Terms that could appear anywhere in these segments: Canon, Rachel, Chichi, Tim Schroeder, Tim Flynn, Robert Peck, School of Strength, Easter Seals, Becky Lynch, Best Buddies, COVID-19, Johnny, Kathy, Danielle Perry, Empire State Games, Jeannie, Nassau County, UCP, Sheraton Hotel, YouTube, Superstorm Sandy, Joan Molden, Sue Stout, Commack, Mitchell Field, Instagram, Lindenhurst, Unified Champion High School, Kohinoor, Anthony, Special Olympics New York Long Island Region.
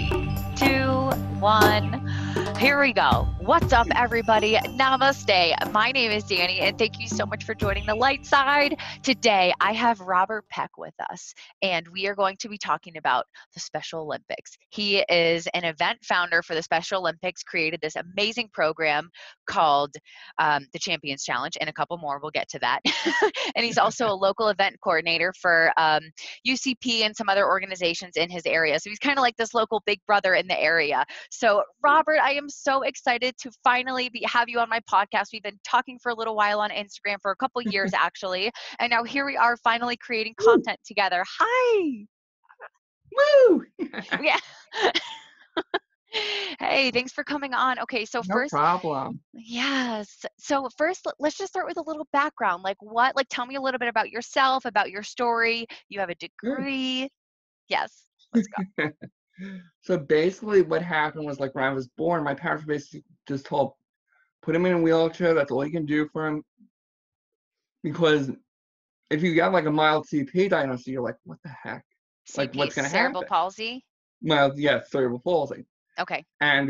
3, 2, 1. Here we go. What's up, everybody? Namaste. My name is Danny, and thank you so much for joining the light side. Today, I have Robert Peck with us, and we are going to be talking about the Special Olympics. He is an event founder for the Special Olympics, created this amazing program called the Champions Challenge, and a couple more. We'll get to that. And he's also a local event coordinator for UCP and some other organizations in his area. So he's kind of like this local big brother in the area. So Robert, I am so excited to finally have you on my podcast. We've been talking for a little while on Instagram for a couple years, actually. And now here we are finally creating content together. Hi. Woo. Yeah. Hey, thanks for coming on. Okay, so no first problem. Yes. So first, let's just start with a little background. Like tell me a little bit about yourself, about your story. You have a degree. Yes. Let's go. So basically what happened was, like, when I was born, my parents basically just told, put him in a wheelchair, that's all you can do for him. Because if you got like a mild CP diagnosis, you're like, what the heck? CP, like, what's going to happen? Cerebral palsy? Mild, yeah, cerebral palsy. Okay. And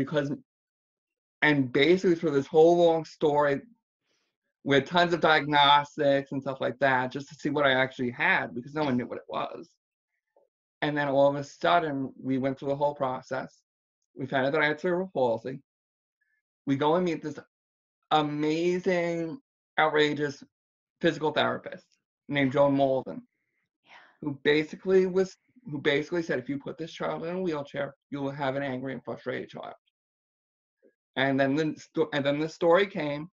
basically through this whole long story with tons of diagnostics and stuff like that, just to see what I actually had, because no one knew what it was. And then all of a sudden, we went through the whole process. We found out that I had cerebral palsy. We go and meet this amazing, outrageous physical therapist named Joan Molden, who basically said, if you put this child in a wheelchair, you will have an angry and frustrated child. And then the story came.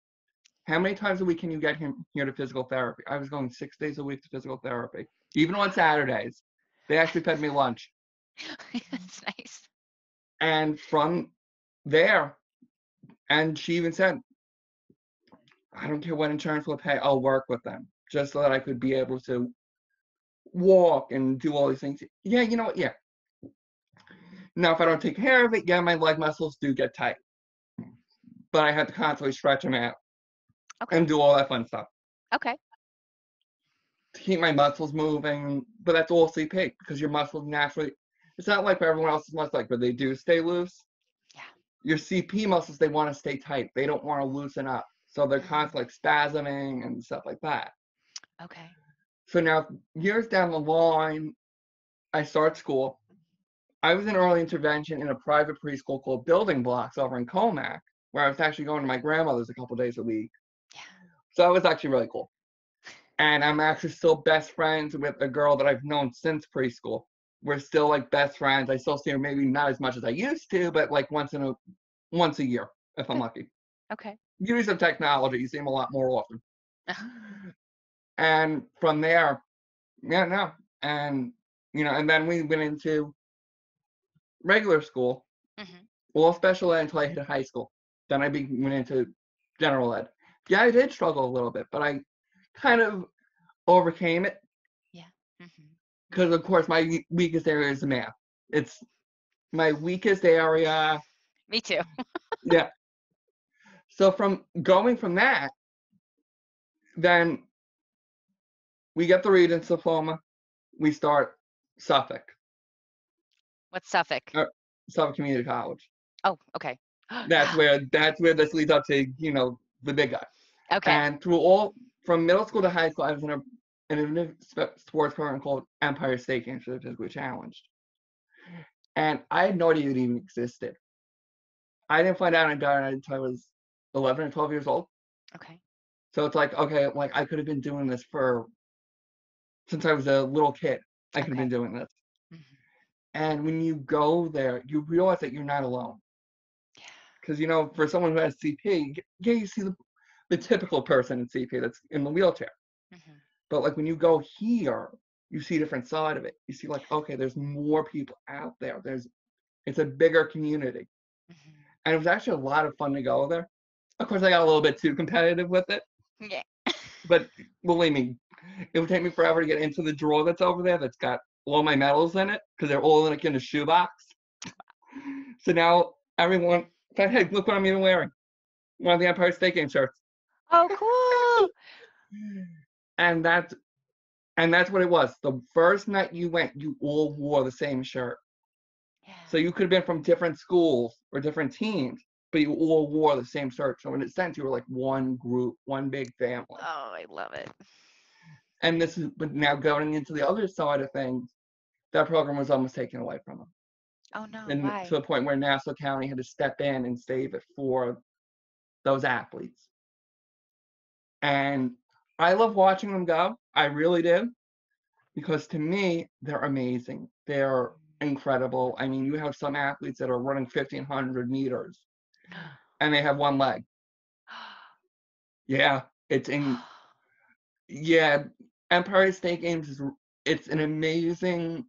How many times a week can you get him here to physical therapy? I was going 6 days a week to physical therapy, even on Saturdays. They actually fed me lunch. That's nice. And from there, and she even said, I don't care what insurance will pay, I'll work with them, just so that I could be able to walk and do all these things. Yeah, you know what, yeah. Now, if I don't take care of it, yeah, my leg muscles do get tight. But I had to constantly stretch them out and do all that fun stuff. Okay. To keep my muscles moving, but that's all CP, because your muscles naturally, it's not like for everyone else's muscles, like, but they do stay loose. Yeah. Your CP muscles, they want to stay tight. They don't want to loosen up. So they're constantly like spasming and stuff like that. Okay. So now, years down the line, I start school. I was in early intervention in a private preschool called Building Blocks over in Commack, where I was actually going to my grandmother's a couple days a week. Yeah. So that was actually really cool. And I'm actually still best friends with a girl that I've known since preschool. We're still like best friends. I still see her, maybe not as much as I used to, but like once a year, if I'm lucky. Okay. Use of technology, you see them a lot more often. And from there, yeah, no. And, you know, and then we went into regular school, all special ed until I hit high school. Then I went into general ed. Yeah, I did struggle a little bit, but I kind of overcame it. Yeah. Because of course my weakest area is math. It's my weakest area. Me too. Yeah. So from that, then we get the Regents diploma. We start Suffolk. What's Suffolk? Suffolk Community College. Oh, okay. That's where this leads up to, you know, the big guy. Okay. And from middle school to high school, I was in a sports program called Empire State Games for the Physically Challenged. And I had no idea it even existed. I didn't find out until I was 11 or 12 years old. Okay. So it's like, okay, like I could have been doing this since I was a little kid. I could have been doing this. And when you go there, you realize that you're not alone. Because, you know, for someone who has CP, yeah, you see the typical person in CP that's in the wheelchair. But like when you go here, you see a different side of it. You see like, okay, there's more people out there. It's a bigger community. And it was actually a lot of fun to go there. Of course, I got a little bit too competitive with it. Yeah. But believe me, it would take me forever to get into the drawer that's over there that's got all my medals in it, because they're all like in a shoebox. So now everyone, hey, look what I'm even wearing. One of the Empire State Game shirts. Oh, cool. And that's what it was. The first night you went, you all wore the same shirt. Yeah. So you could have been from different schools or different teams, but you all wore the same shirt. So in a sense, you were like one group, one big family. Oh, I love it. And this is, but now going into the other side of things, that program was almost taken away from them. Oh no! And why? To the point where Nassau County had to step in and save it for those athletes. And I love watching them go. I really do. Because to me, they're amazing. They're incredible. I mean, you have some athletes that are running 1,500 meters and they have one leg. Yeah, it's in. Yeah, Empire State Games is, it's an amazing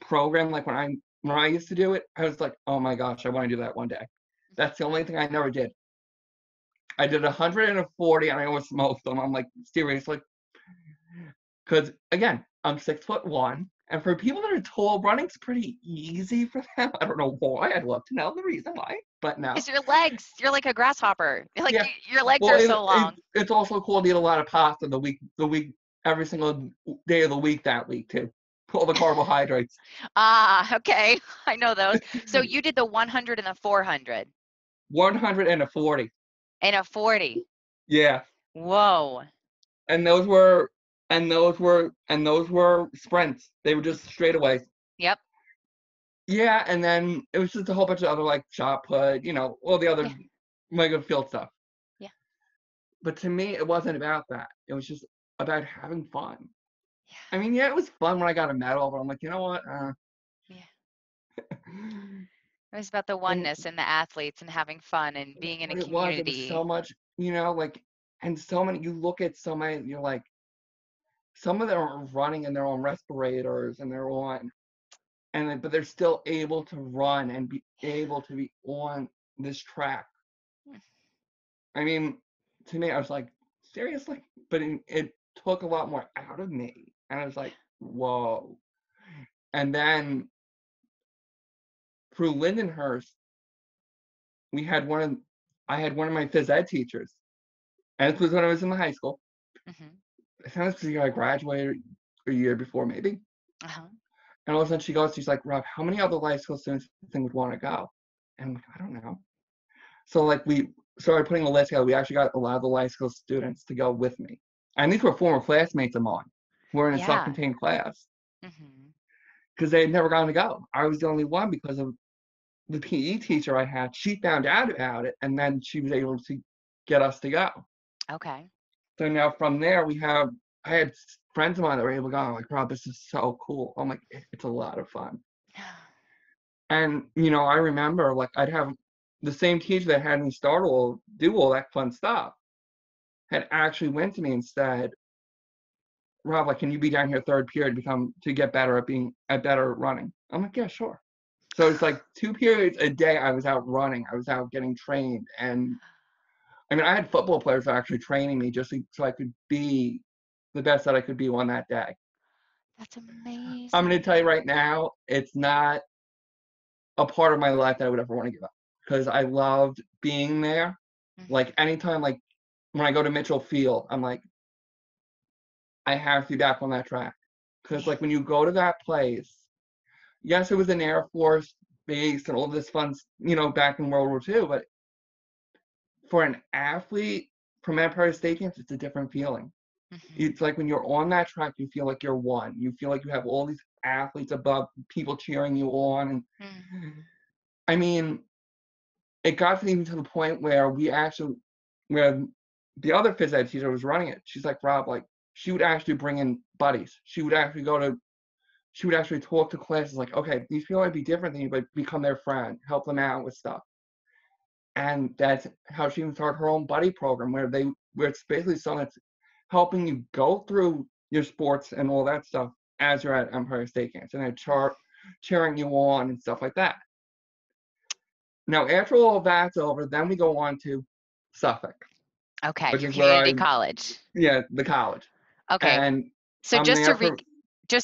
program. Like when I used to do it, I was like, oh my gosh, I want to do that one day. That's the only thing I never did. I did 140 and I always smoked them. I'm like, seriously? Because again, I'm 6'1", and for people that are tall, running's pretty easy for them. I don't know why. I'd love to know the reason why, but no. It's your legs. You're like a grasshopper. Like yeah. Your legs are so long. It's also cool to eat a lot of pasta the week, every single day of the week that week too. All the carbohydrates. Ah, okay. I know those. So you did the 100 and the 400. 100 and a 40. And a 40. Yeah. Whoa. And those were sprints. They were just straightaways. Yep. Yeah, and then it was just a whole bunch of other like shot put, all the other mega field stuff. Yeah. But to me, it wasn't about that. It was just about having fun. Yeah. I mean, yeah, it was fun when I got a medal, but I'm like, you know what? Yeah. It was about the oneness and the athletes and having fun and being in a community. It was so much, and so many, you look at so many, you're like, some of them are running and they're on respirators and but they're still able to run and be able to be on this track. I mean, to me, I was like, seriously? But it took a lot more out of me. And I was like, whoa. And then through Lindenhurst, I had one of my phys ed teachers. And this was when I was in the high school. Mm-hmm. It sounds like I graduated a year before, maybe. Uh-huh. And all of a sudden she's like, Rob, how many other life school students do you think would want to go? And I'm like, I don't know. So like we started putting a list together. We actually got a lot of the life school students to go with me. And these were former classmates of mine who were in a self-contained class. Because they had never gotten to go. I was the only one because of the PE teacher I had. She found out about it, and then she was able to get us to go. Okay. So now from there, I had friends of mine that were able to go, I'm like, Rob, this is so cool. I'm like, it's a lot of fun. And, I remember, like, I'd have the same teacher that had me start all, do all that fun stuff, had actually went to me and said, Rob, like, can you be down here third period to get better at running? I'm like, yeah, sure. So it's like 2 periods a day I was out running. I was out getting trained. And I mean, I had football players actually training me just so I could be the best that I could be on that day. That's amazing. I'm going to tell you right now, it's not a part of my life that I would ever want to give up because I loved being there. Mm-hmm. Like anytime, like when I go to Mitchell Field, I'm like, I have to be back on that track. Because like when you go to that place, yes, it was an Air Force base and all this fun, back in World War II, but for an athlete from Empire State Games, it's a different feeling. Mm-hmm. It's like when you're on that track, you feel like you're one. You feel like you have all these athletes above, people cheering you on. And I mean, it got even to the point where the other phys ed teacher was running it. She's like, Rob, like she would actually bring in buddies. She would actually talk to classes like, okay, these people might be different than you, but become their friend, help them out with stuff. And that's how she even started her own buddy program where it's basically someone that's helping you go through your sports and all that stuff as you're at Empire State Games and they're cheering you on and stuff like that. Now, after all that's over, then we go on to Suffolk. Okay, your community college. Yeah, the college. Okay. And so just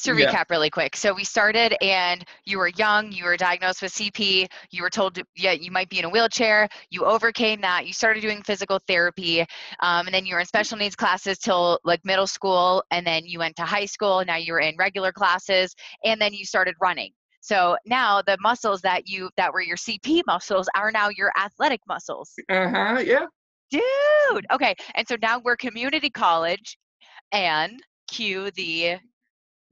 to recap really quick. So we started and you were young, you were diagnosed with CP, you were told, you might be in a wheelchair, you overcame that, you started doing physical therapy, and then you were in special needs classes till like middle school, and then you went to high school, and now you were in regular classes, and then you started running. So now the muscles that were your CP muscles are now your athletic muscles. Uh-huh, yeah. Dude, okay. And so now we're community college and cue the...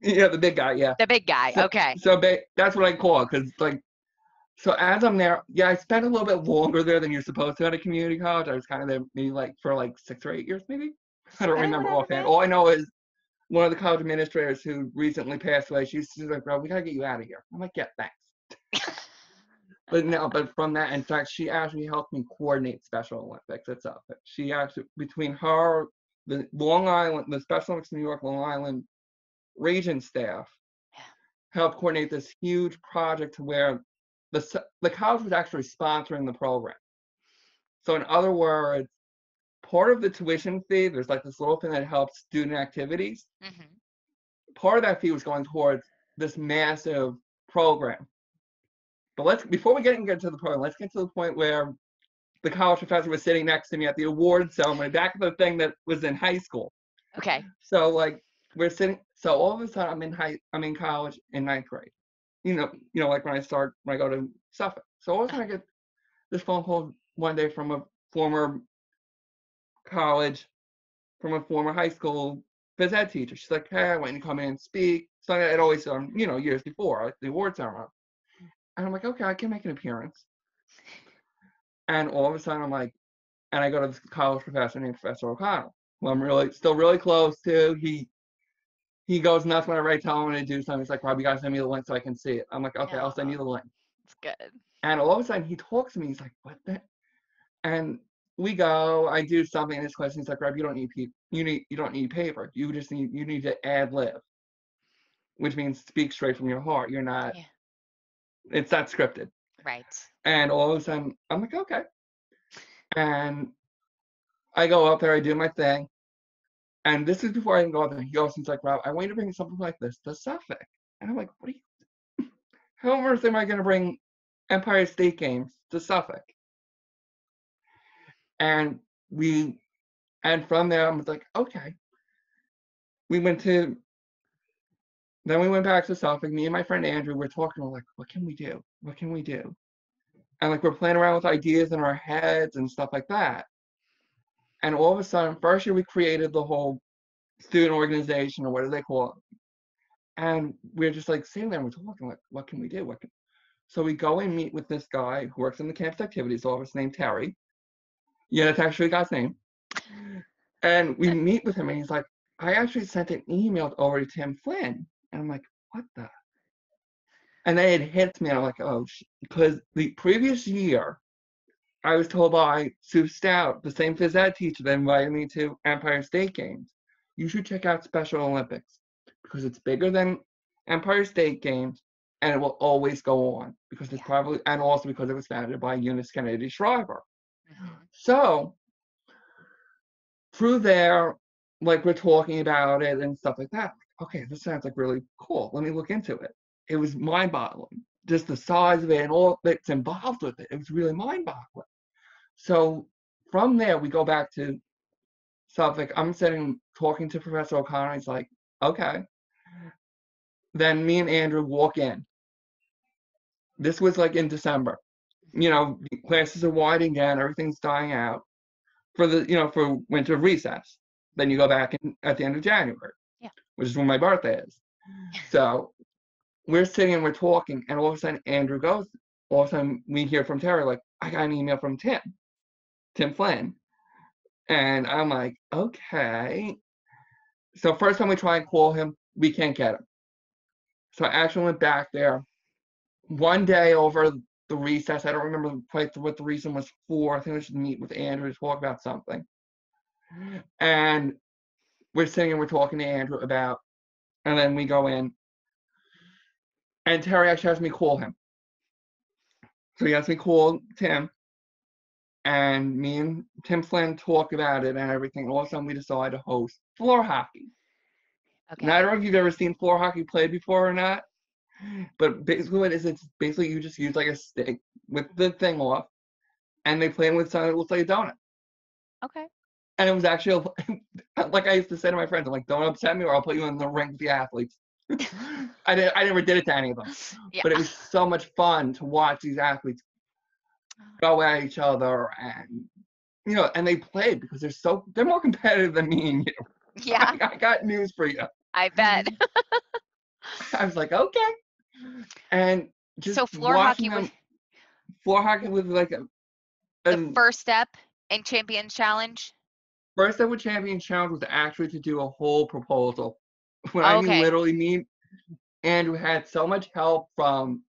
Yeah, the big guy, yeah. The big guy, okay. So that's what I call it, because like, so as I'm there, yeah, I spent a little bit longer there than you're supposed to at a community college. I was kind of there maybe like for like 6 or 8 years maybe. I don't remember offhand. All I know is one of the college administrators who recently passed away, she's like, bro, we got to get you out of here. I'm like, yeah, thanks. But from that, in fact, she actually helped me coordinate Special Olympics itself. She actually, between her, the Long Island, the Special Olympics New York Long Island Region staff, helped coordinate this huge project where the college was actually sponsoring the program. So in other words, part of the tuition fee, there's like this little thing that helps student activities. Mm-hmm. Part of that fee was going towards this massive program. But before we get into the program, let's get to the point where the college professor was sitting next to me at the award ceremony, back at the thing that was in high school. Okay. So like we're sitting, so all of a sudden I'm in college in 9th grade. You know, like when I go to Suffolk. So all of a sudden I get this phone call one day from a former college, from a former high school phys ed teacher. She's like, hey, I want you to come in and speak. So I had always, years before, the award ceremony. And I'm like, okay, I can make an appearance. And all of a sudden, I'm like, and I go to this college professor named Professor O'Connell, who I'm really close to. He goes nuts when I tell him to do something. He's like, Rob, you gotta send me the link so I can see it. I'm like, okay, yeah, I'll send you the link. It's good. And all of a sudden, he talks to me. He's like, what the? And we go. I do something in his question. He's like, Rob, you don't need paper. You need to ad lib, which means speak straight from your heart. You're not. Yeah. It's not scripted. Right. And all of a sudden, I'm like, okay. And I go up there, I do my thing. And this is before I even go up there. He goes, he's like, Rob, I want you to bring something like this to Suffolk. And I'm like, how on earth am I going to bring Empire State Games to Suffolk? And from there, I was like, okay. Then we went back to Suffolk. Me and my friend Andrew were talking. We're like, what can we do? And like we're playing around with ideas in our heads and stuff like that. And all of a sudden, first year we created the whole student organization or what do they call it? And we're just like sitting there and we're talking like, what can we do? So we go and meet with this guy who works in the campus activities office named Terry. Yeah, that's actually God's name. And we meet with him and he's like, I actually sent an email over to Tim Flynn. And I'm like, what the? And then it hits me. And I'm like, oh, because the previous year, I was told by Sue Stout, the same phys ed teacher that invited me to Empire State Games, you should check out Special Olympics because it's bigger than Empire State Games and it will always go on because it's probably, and also because it was founded by Eunice Kennedy Shriver. Mm-hmm. So through there, like we're talking about it and stuff like that. Okay, this sounds like really cool. Let me look into it. It was mind-boggling. Just the size of it and all that's involved with it. It was really mind-boggling. So from there, we go back to Suffolk. I'm sitting talking to Professor O'Connor. He's like, okay. Then me and Andrew walk in. This was like in December. You know, classes are winding down. Everything's dying out for winter recess. Then you go back in at the end of January. Which is when my birthday is. So we're sitting and we're talking, and all of a sudden Andrew goes, all of a sudden we hear from Terry, like, I got an email from Tim Flynn. And I'm like, okay. So first time we try and call him, we can't get him. So I actually went back there. One day over the recess, I don't remember quite what the reason was for. I think we should meet with Andrew to talk about something. And we're sitting and we're talking to Andrew about, and then we go in, and Terry actually has me call him. So he has me call Tim, and me and Tim Flynn talk about it and everything. All of a sudden, we decide to host floor hockey. Okay. Now, I don't know if you've ever seen floor hockey played before or not, but basically what it is, it's basically you just use like a stick with the thing off, and they play with something that looks like a donut. Okay. And it was actually, like I used to say to my friends, I'm like, don't upset me or I'll put you in the ring with the athletes. I never did it to any of them. Yeah. But it was so much fun to watch these athletes go at each other, and, you know, and they played because they're more competitive than me and you. Yeah. I got news for you. I bet. I was like, okay. And just so floor hockey was like the first step in Champions Challenge. First step with Champions Challenge was actually to do a whole proposal. I literally mean Andrew had so much help from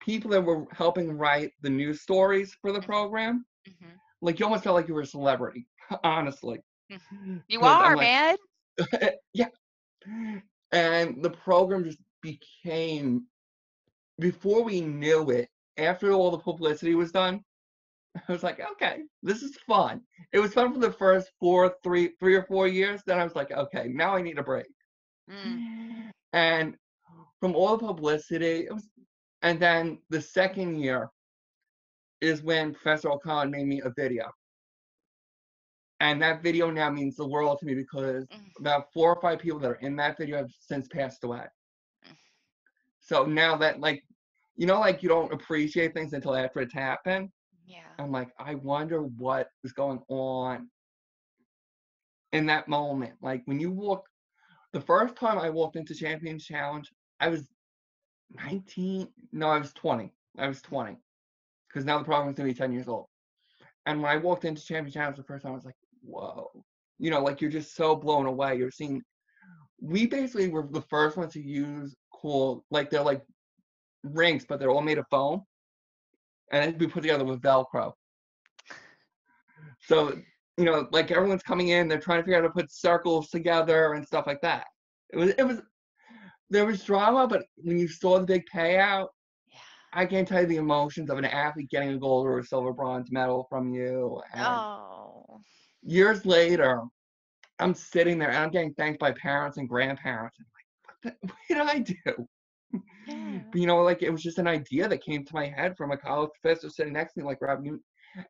people that were helping write the news stories for the program. Mm-hmm. Like, you almost felt like you were a celebrity, honestly. Mm-hmm. You are, like, man. Yeah. And the program just became, before we knew it, after all the publicity was done, I was like, okay, this is fun. It was fun for the first three or four years. Then I was like, okay, now I need a break. Mm. And from all the publicity, and then the second year is when Professor O'Connell made me a video. And that video now means the world to me because about 4 or 5 people that are in that video have since passed away. So now that, like, you know, like, you don't appreciate things until after it's happened. Yeah. I'm like, I wonder what is going on in that moment. Like, when you walk, the first time I walked into Champions Challenge, I was 20. I was 20. Because now the program's going to be 10 years old. And when I walked into Champions Challenge the first time, I was like, whoa. You know, like, you're just so blown away. You're seeing, we basically were the first ones to use cool, like, they're like rings, but they're all made of foam. And it'd be put together with Velcro. So, you know, like, everyone's coming in, they're trying to figure out how to put circles together and stuff like that. It was, there was drama, but when you saw the big payout, yeah. I can't tell you the emotions of an athlete getting a gold or a silver bronze medal from you. And years later, I'm sitting there and I'm getting thanked by parents and grandparents. And I'm like, what did I do? Yeah. But, you know, like, it was just an idea that came to my head from a college professor sitting next to me, like, Rob.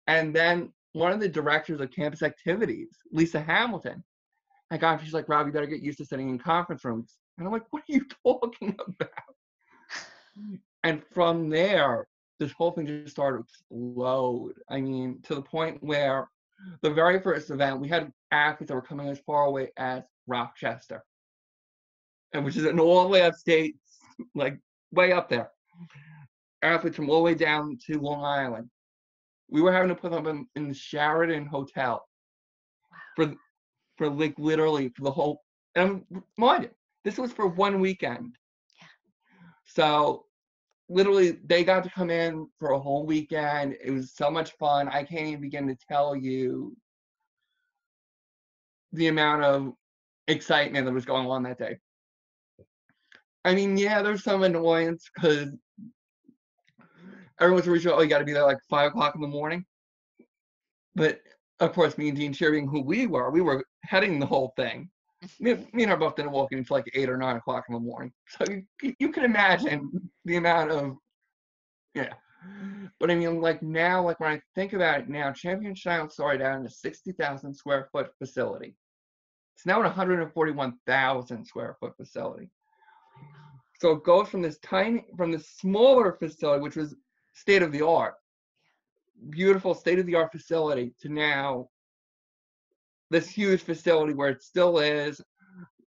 And then one of the directors of campus activities, Lisa Hamilton, I got, she's like, Rob, you better get used to sitting in conference rooms. And I'm like, what are you talking about? And from there, this whole thing just started to explode. I mean, to the point where the very first event, we had athletes that were coming as far away as Rochester, and which is an all the way upstate, like, way up there. Athletes from all the way down to Long Island. We were having to put them in the Sheraton Hotel for like, literally for the whole, and mind you, this was for one weekend. Yeah. So literally they got to come in for a whole weekend. It was so much fun. I can't even begin to tell you the amount of excitement that was going on that day. I mean, yeah, there's some annoyance because everyone's originally, oh, you got to be there like 5 o'clock in the morning. But of course, me and Dean Sherry, being who we were heading the whole thing. Me and I both didn't walk in until like 8 or 9 o'clock in the morning. So you can imagine the amount of, yeah. But I mean, like, now, like, when I think about it now, Champions Challenge started out in a 60,000 square foot facility. It's now an 141,000 square foot facility. So it goes from this tiny, from this smaller facility, which was state of the art, beautiful state of the art facility, to now this huge facility where it still is.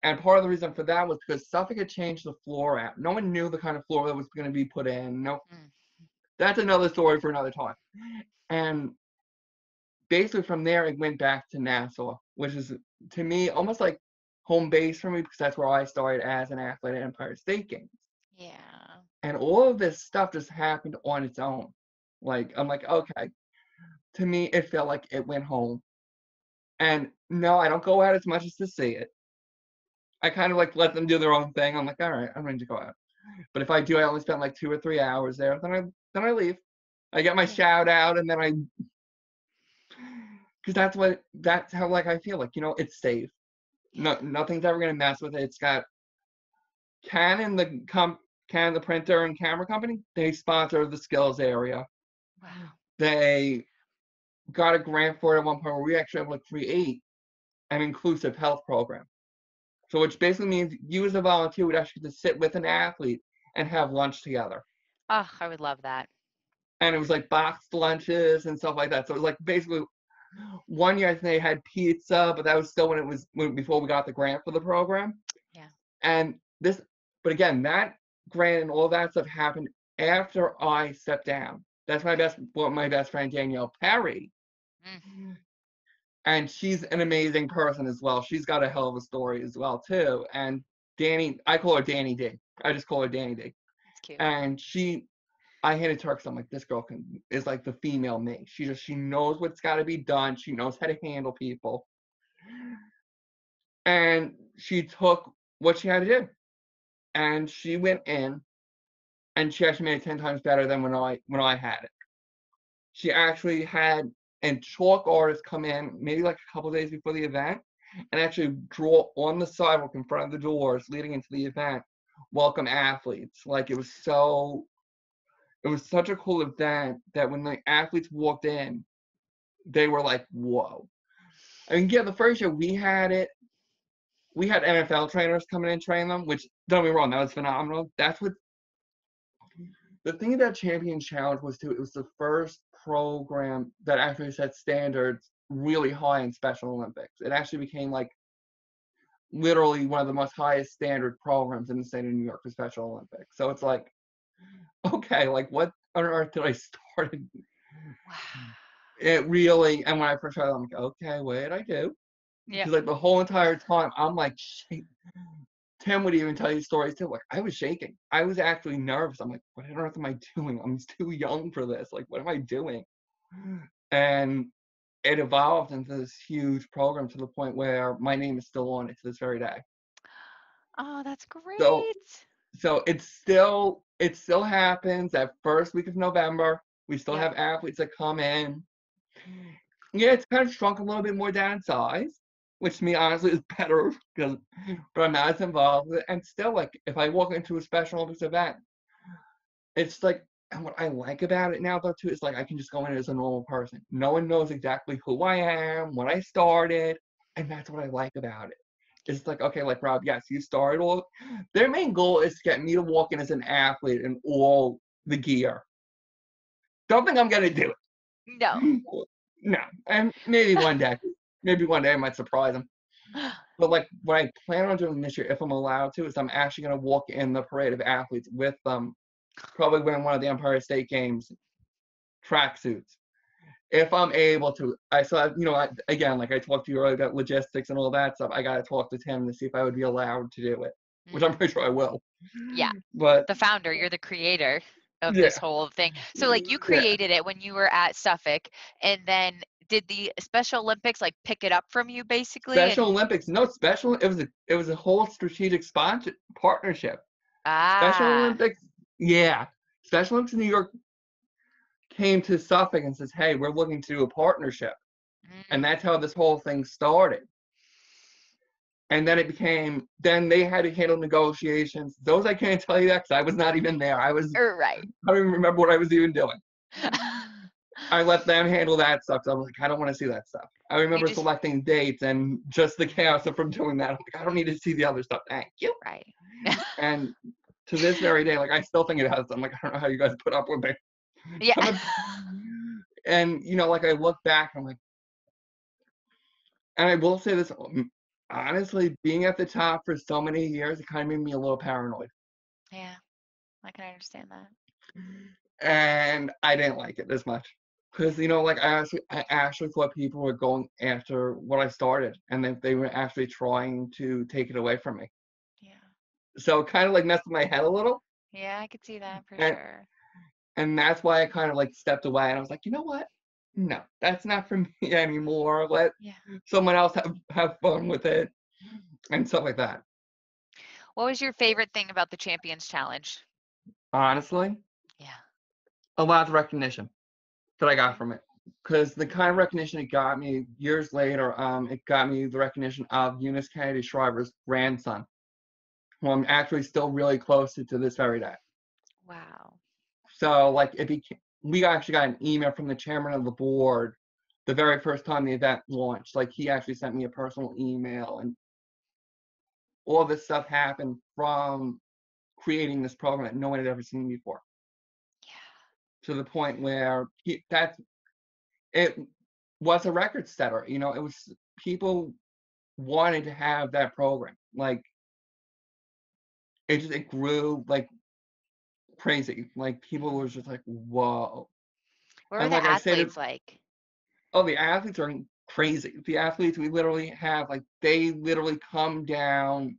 And part of the reason for that was because Suffolk had changed the floor out. No one knew the kind of floor that was going to be put in. No, that's another story for another time. And basically from there, it went back to Nassau, which is, to me, almost like home base for me, because that's where I started as an athlete at Empire State Games. Yeah. And all of this stuff just happened on its own. Like, I'm like, okay. To me, it felt like it went home. And no, I don't go out as much as to see it. I kind of like let them do their own thing. I'm like, all right, I'm ready to go out. But if I do, I only spend like 2 or 3 hours there. Then I leave. I get my shout out, and then I, because that's how, like, I feel like, you know, it's safe. No, nothing's ever gonna mess with it. It's got Canon, the printer and camera company. They sponsor the skills area. Wow. They got a grant for it at one point where we actually were able to create an inclusive health program. So which basically means you as a volunteer would actually get to sit with an athlete and have lunch together. Oh, I would love that. And it was like boxed lunches and stuff like that. So it was like basically one year I think they had pizza, but that was still when it was before we got the grant for the program. Yeah. And this, but again, that grant and all that stuff happened after I stepped down. That's my best friend, Danielle Perry. Mm-hmm. And she's an amazing person as well. She's got a hell of a story as well, too. And Danny, I call her Danny D. I just call her Danny D. That's cute. And she, I hated her because I'm like, this girl is like the female me. She knows what's got to be done. She knows how to handle people. And she took what she had to do. And she went in, and she actually made it 10 times better than when I had it. She actually had... And chalk artists come in maybe like a couple of days before the event and actually draw on the sidewalk in front of the doors leading into the event, welcome athletes. Like it was such a cool event that when the athletes walked in, they were like, whoa. I mean, yeah, the first year we had NFL trainers coming in and train them, which don't get me wrong, that was phenomenal. That's what the thing about Champions Challenge was too, it was the first program that actually set standards really high in Special Olympics. It actually became like literally one of the most highest standard programs in the state of New York for Special Olympics. So it's like, okay, like what on earth did I start? Wow. It really, and when I first started, I'm like, okay, what did I do? Yeah. Because like the whole entire time, I'm like, shaking. Tim would even tell you stories too. Like I was shaking. I was actually nervous. I'm like, what on earth am I doing? I'm too young for this. Like, what am I doing? And it evolved into this huge program to the point where my name is still on it to this very day. Oh, that's great. So it still happens that first week of November. We still have athletes that come in. Yeah, it's kind of shrunk a little bit more down in size, which to me honestly is better because but I'm not as involved with it. And still, like if I walk into a Special Olympics event, it's like, and what I like about it now though too is like I can just go in as a normal person. No one knows exactly who I am, what I started, and that's what I like about it. It's like, okay, like Rob, yes, you started all their main goal is to get me to walk in as an athlete in all the gear. Don't think I'm gonna do it. No. And maybe one day. Maybe one day I might surprise them. But like what I plan on doing this year, if I'm allowed to, is I'm actually going to walk in the parade of athletes with them, probably wearing one of the Empire State Games tracksuits. If I'm able to, again, like I talked to you earlier about logistics and all that stuff, I got to talk to Tim to see if I would be allowed to do it, which I'm pretty sure I will. Yeah. But the founder, you're the creator of this whole thing. So like you created it when you were at Suffolk, and then did the Special Olympics like pick it up from you basically? It was a whole strategic sponsor partnership. Special Olympics. Yeah. Special Olympics in New York came to Suffolk and says, hey, we're looking to do a partnership. Mm-hmm. And that's how this whole thing started. And then then they had to handle negotiations. Those I can't tell you that because I was not even there. I don't even remember what I was even doing. I let them handle that stuff. So I was like, I don't want to see that stuff. I remember selecting dates and just the chaos from doing that. I'm like, I don't need to see the other stuff. Thank you. Right. And to this very day, like I still think it has. I'm like, I don't know how you guys put up with me. Yeah. And you know, like I look back, I'm like, and I will say this honestly, being at the top for so many years, it kind of made me a little paranoid. Yeah, I can understand that. And I didn't like it as much. Because, you know, like I actually thought people were going after what I started and that they were actually trying to take it away from me. Yeah. So it kind of like messed with my head a little. Yeah, I could see that for sure. And that's why I kind of like stepped away and I was like, you know what? No, that's not for me anymore. Let someone else have fun with it and stuff like that. What was your favorite thing about the Champions Challenge? Honestly? Yeah. A lot of the recognition that I got from it, because the kind of recognition it got me years later, it got me the recognition of Eunice Kennedy Shriver's grandson, who I'm actually still really close to this very day. Wow. So like we actually got an email from the chairman of the board the very first time the event launched. Like he actually sent me a personal email, and all this stuff happened from creating this program that no one had ever seen before. Yeah. To the point where it was a record setter. You know, it was, people wanted to have that program. Like, it grew like crazy. Like, people were just like, whoa. What were the athletes like? Oh, the athletes are crazy. The athletes, we literally have, like, they literally come down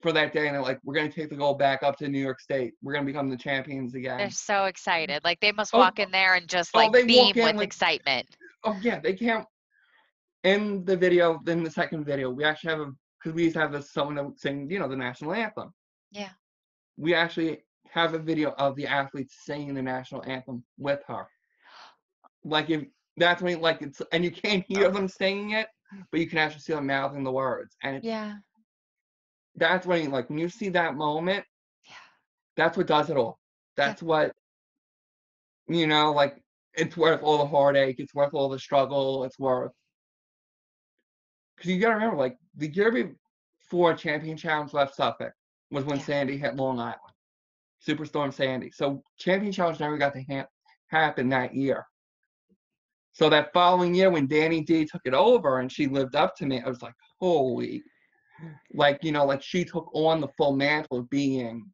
for that day and they're like, we're going to take the gold back up to New York State. We're going to become the champions again. They're so excited. Like, they must walk in there and just like beam with excitement. Oh yeah, they can't. In the video, in the second video, we actually have because we used to have someone sing, you know, the national anthem. Yeah. We actually have a video of the athletes singing the national anthem with her. Like, if that's when, like, it's, and you can't hear them singing it, but you can actually see them mouthing the words. And it's, yeah. That's when, like, when you see that moment, yeah. That's what does it all. That's what, you know, like, it's worth all the heartache. It's worth all the struggle. It's worth, because you got to remember, like, the year before Champions Challenge left Suffolk was when Sandy hit Long Island, Superstorm Sandy. So Champions Challenge never got to happen that year. So that following year when Danny D took it over and she lived up to me, I was like, holy. Like, you know, like, she took on the full mantle of being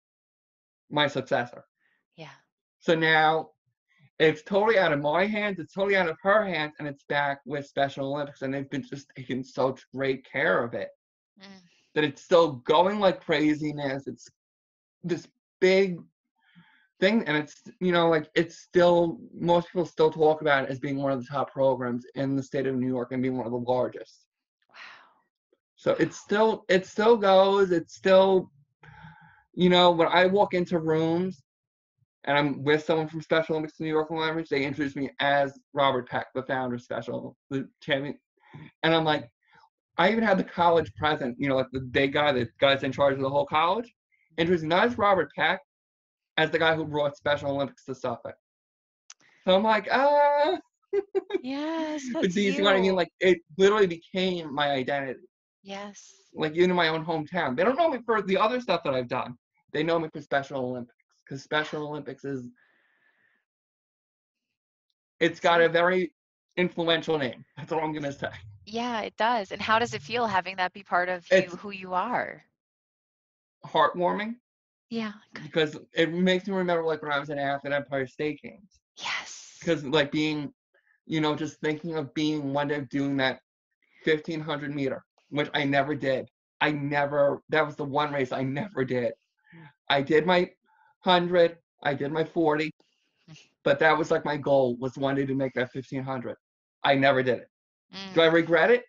my successor. Yeah. So now it's totally out of my hands, it's totally out of her hands, and it's back with Special Olympics, and they've been just taking such great care of it that it's still going like craziness. It's this big thing, and it's, you know, like, it's still, most people still talk about it as being one of the top programs in the state of New York and being one of the largest. So it still goes, it's still, you know, when I walk into rooms and I'm with someone from Special Olympics New York Long Island Region, they introduce me as Robert Peck, the founder of Special, the champion. And I'm like, I even had the college president, you know, like the big guy, the guy's in charge of the whole college, introducing not as Robert Peck, as the guy who brought Special Olympics to Suffolk. So I'm like, Yes, that's, but do you see what I mean? Like, it literally became my identity. Yes. Like, even in my own hometown. They don't know me for the other stuff that I've done. They know me for Special Olympics. Because Special Olympics is, it's got a very influential name. That's all I'm going to say. Yeah, it does. And how does it feel having that be part of who you are? Heartwarming. Yeah. Good. Because it makes me remember, like, when I was an athlete at Empire State Games. Yes. Because, like, being, you know, just thinking of being one day doing that 1,500 meter. Which I never did. That was the one race I never did. I did my 100, I did my 40, but that was, like, my goal was one day to make that 1,500. I never did it. Do I regret it?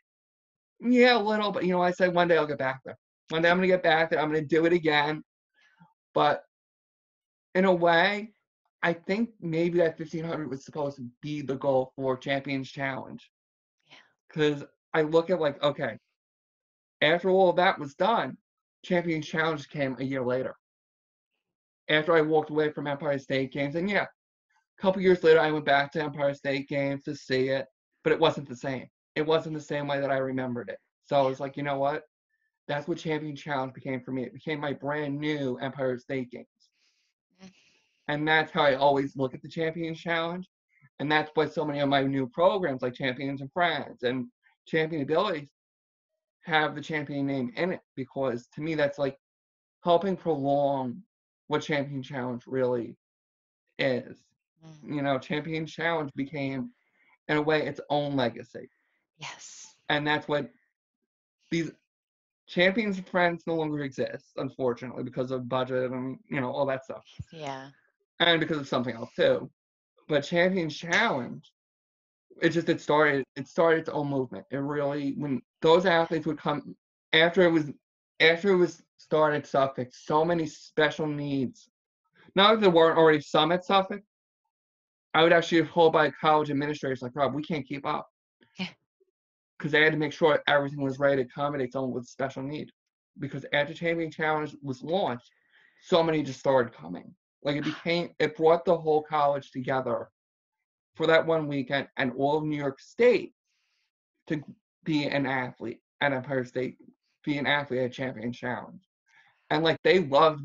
Yeah, a little, but, you know, I said one day I'll get back there. One day I'm gonna get back there, I'm gonna do it again. But in a way, I think maybe that 1,500 was supposed to be the goal for Champions Challenge. Yeah. Because I look at, like, okay, after all of that was done, Champions Challenge came a year later. After I walked away from Empire State Games, and yeah, a couple years later, I went back to Empire State Games to see it, but it wasn't the same. It wasn't the same way that I remembered it. So I was like, you know what? That's what Champions Challenge became for me. It became my brand new Empire State Games. And that's how I always look at the Champions Challenge. And that's why so many of my new programs, like Champions and Friends and Champion Abilities, have the champion name in it, because to me that's like helping prolong what Champion Challenge really is. You know, Champion Challenge became, in a way, its own legacy. Yes. And that's what these Champions and Friends no longer exist, unfortunately, because of budget and, you know, all that stuff. Yeah. And because of something else too. But Champion Challenge, it started its own movement. It really, when those athletes would come after it was started Suffolk, so many special needs, not that there weren't already some at Suffolk, I would actually be told by college administrators, like, Rob, we can't keep up, because they had to make sure everything was ready to accommodate someone with special need, because after Champion Challenge was launched, so many just started coming. Like, it brought the whole college together for that one weekend, and all of New York State to be an athlete at Empire State be an athlete at Champions Challenge. And like they loved,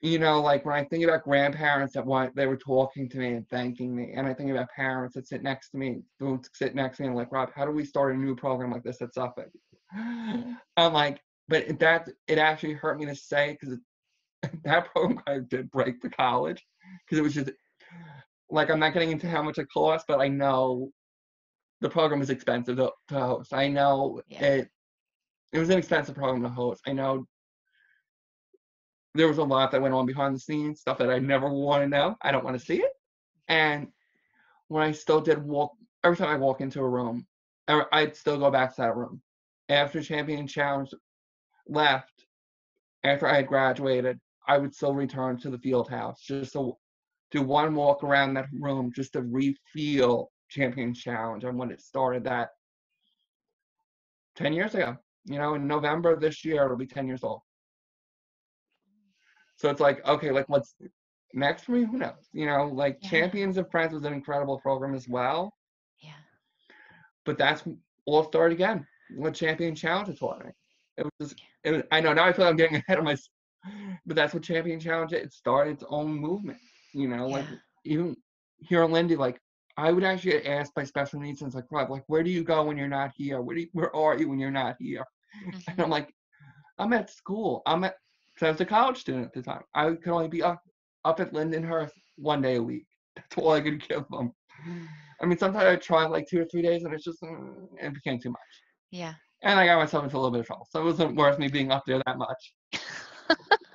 you know, like when I think about grandparents that they were talking to me and thanking me, and I think about parents that sit next to me, who sit next to me and like, Rob, how do we start a new program like this at Suffolk? I'm like, but that it actually hurt me to say, because that program kind of did break the college, because it was just like, I'm not getting into how much it costs, but I know the program is expensive to host. I know it was an expensive program to host. I know there was a lot that went on behind the scenes, stuff that I never want to know. I don't want to see it. And when I still did walk, every time I walk into a room, I'd still go back to that room. After Champions Challenge left, after I had graduated, I would still return to the field house just to do one walk around that room, just to re-feel Champions Challenge and when it started that 10 years ago. You know, in November of this year, it'll be 10 years old. So it's like, okay, like what's next for me? Who knows? You know, like Champions of Friends was an incredible program as well. Yeah. But that's all started again with Champions Challenge is taught me. It was just, I know now I feel like I'm getting ahead of myself, but that's what Champions Challenge did. It started its own movement. You know, like even here in Lindy, like I would actually get asked by special needs, and it's like, Rob, like, where do you go when you're not here? Where are you when you're not here? Mm-hmm. And I'm like, I'm at school. I was a college student at the time. I could only be up at Lindenhurst one day a week. That's all I could give them. I mean, sometimes I try like 2 or 3 days, and it's just, it became too much. Yeah. And I got myself into a little bit of trouble. So it wasn't worth me being up there that much.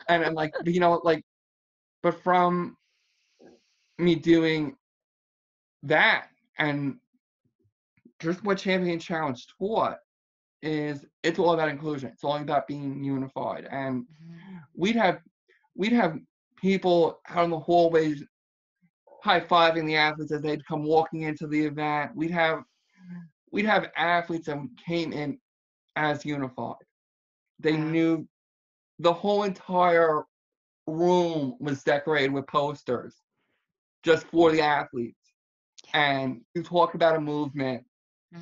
And I'm like, but you know, like, but from me doing that and just what Champions Challenge taught is it's all about inclusion. It's all about being unified. And we'd have people out in the hallways high-fiving the athletes as they'd come walking into the event. We'd have athletes that came in as unified. They knew the whole entire room was decorated with posters just for the athletes. And you talk about a movement.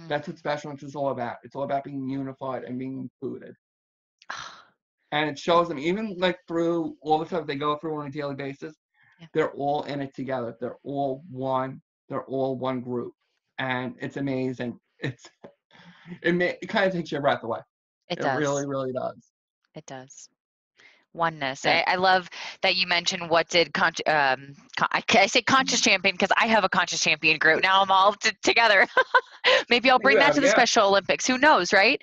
That's what Special Olympics is all about. It's all about being unified and being included. And it shows them, even like through all the stuff they go through on a daily basis, they're all in it together. They're all one group. And it's amazing. It kind of takes your breath away. It does. It really, really does. It does. Oneness. I love that you mentioned what did I say conscious champion, because I have a conscious champion group now. I'm all together. Maybe I'll bring that to the Special Olympics. Who knows, right?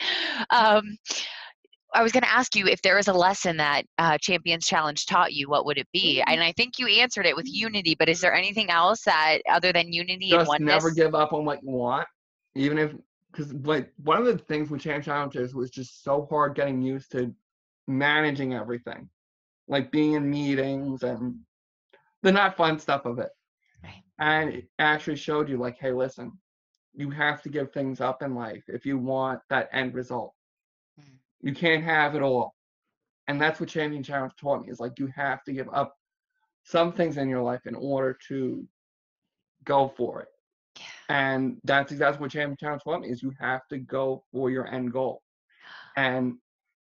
I was going to ask you if there was a lesson that Champions Challenge taught you, what would it be? And I think you answered it with unity, but is there anything else that other than unity and oneness? Just never give up on what you want, even if, because like one of the things with Champions Challenge was just so hard getting used to managing everything, like being in meetings and the not fun stuff of it. Right. And it actually showed you like, hey, listen, you have to give things up in life if you want that end result. Mm. You can't have it all. And that's what Champions Challenge taught me, is like you have to give up some things in your life in order to go for it. Yeah. And that's exactly what Champions Challenge taught me, is you have to go for your end goal. And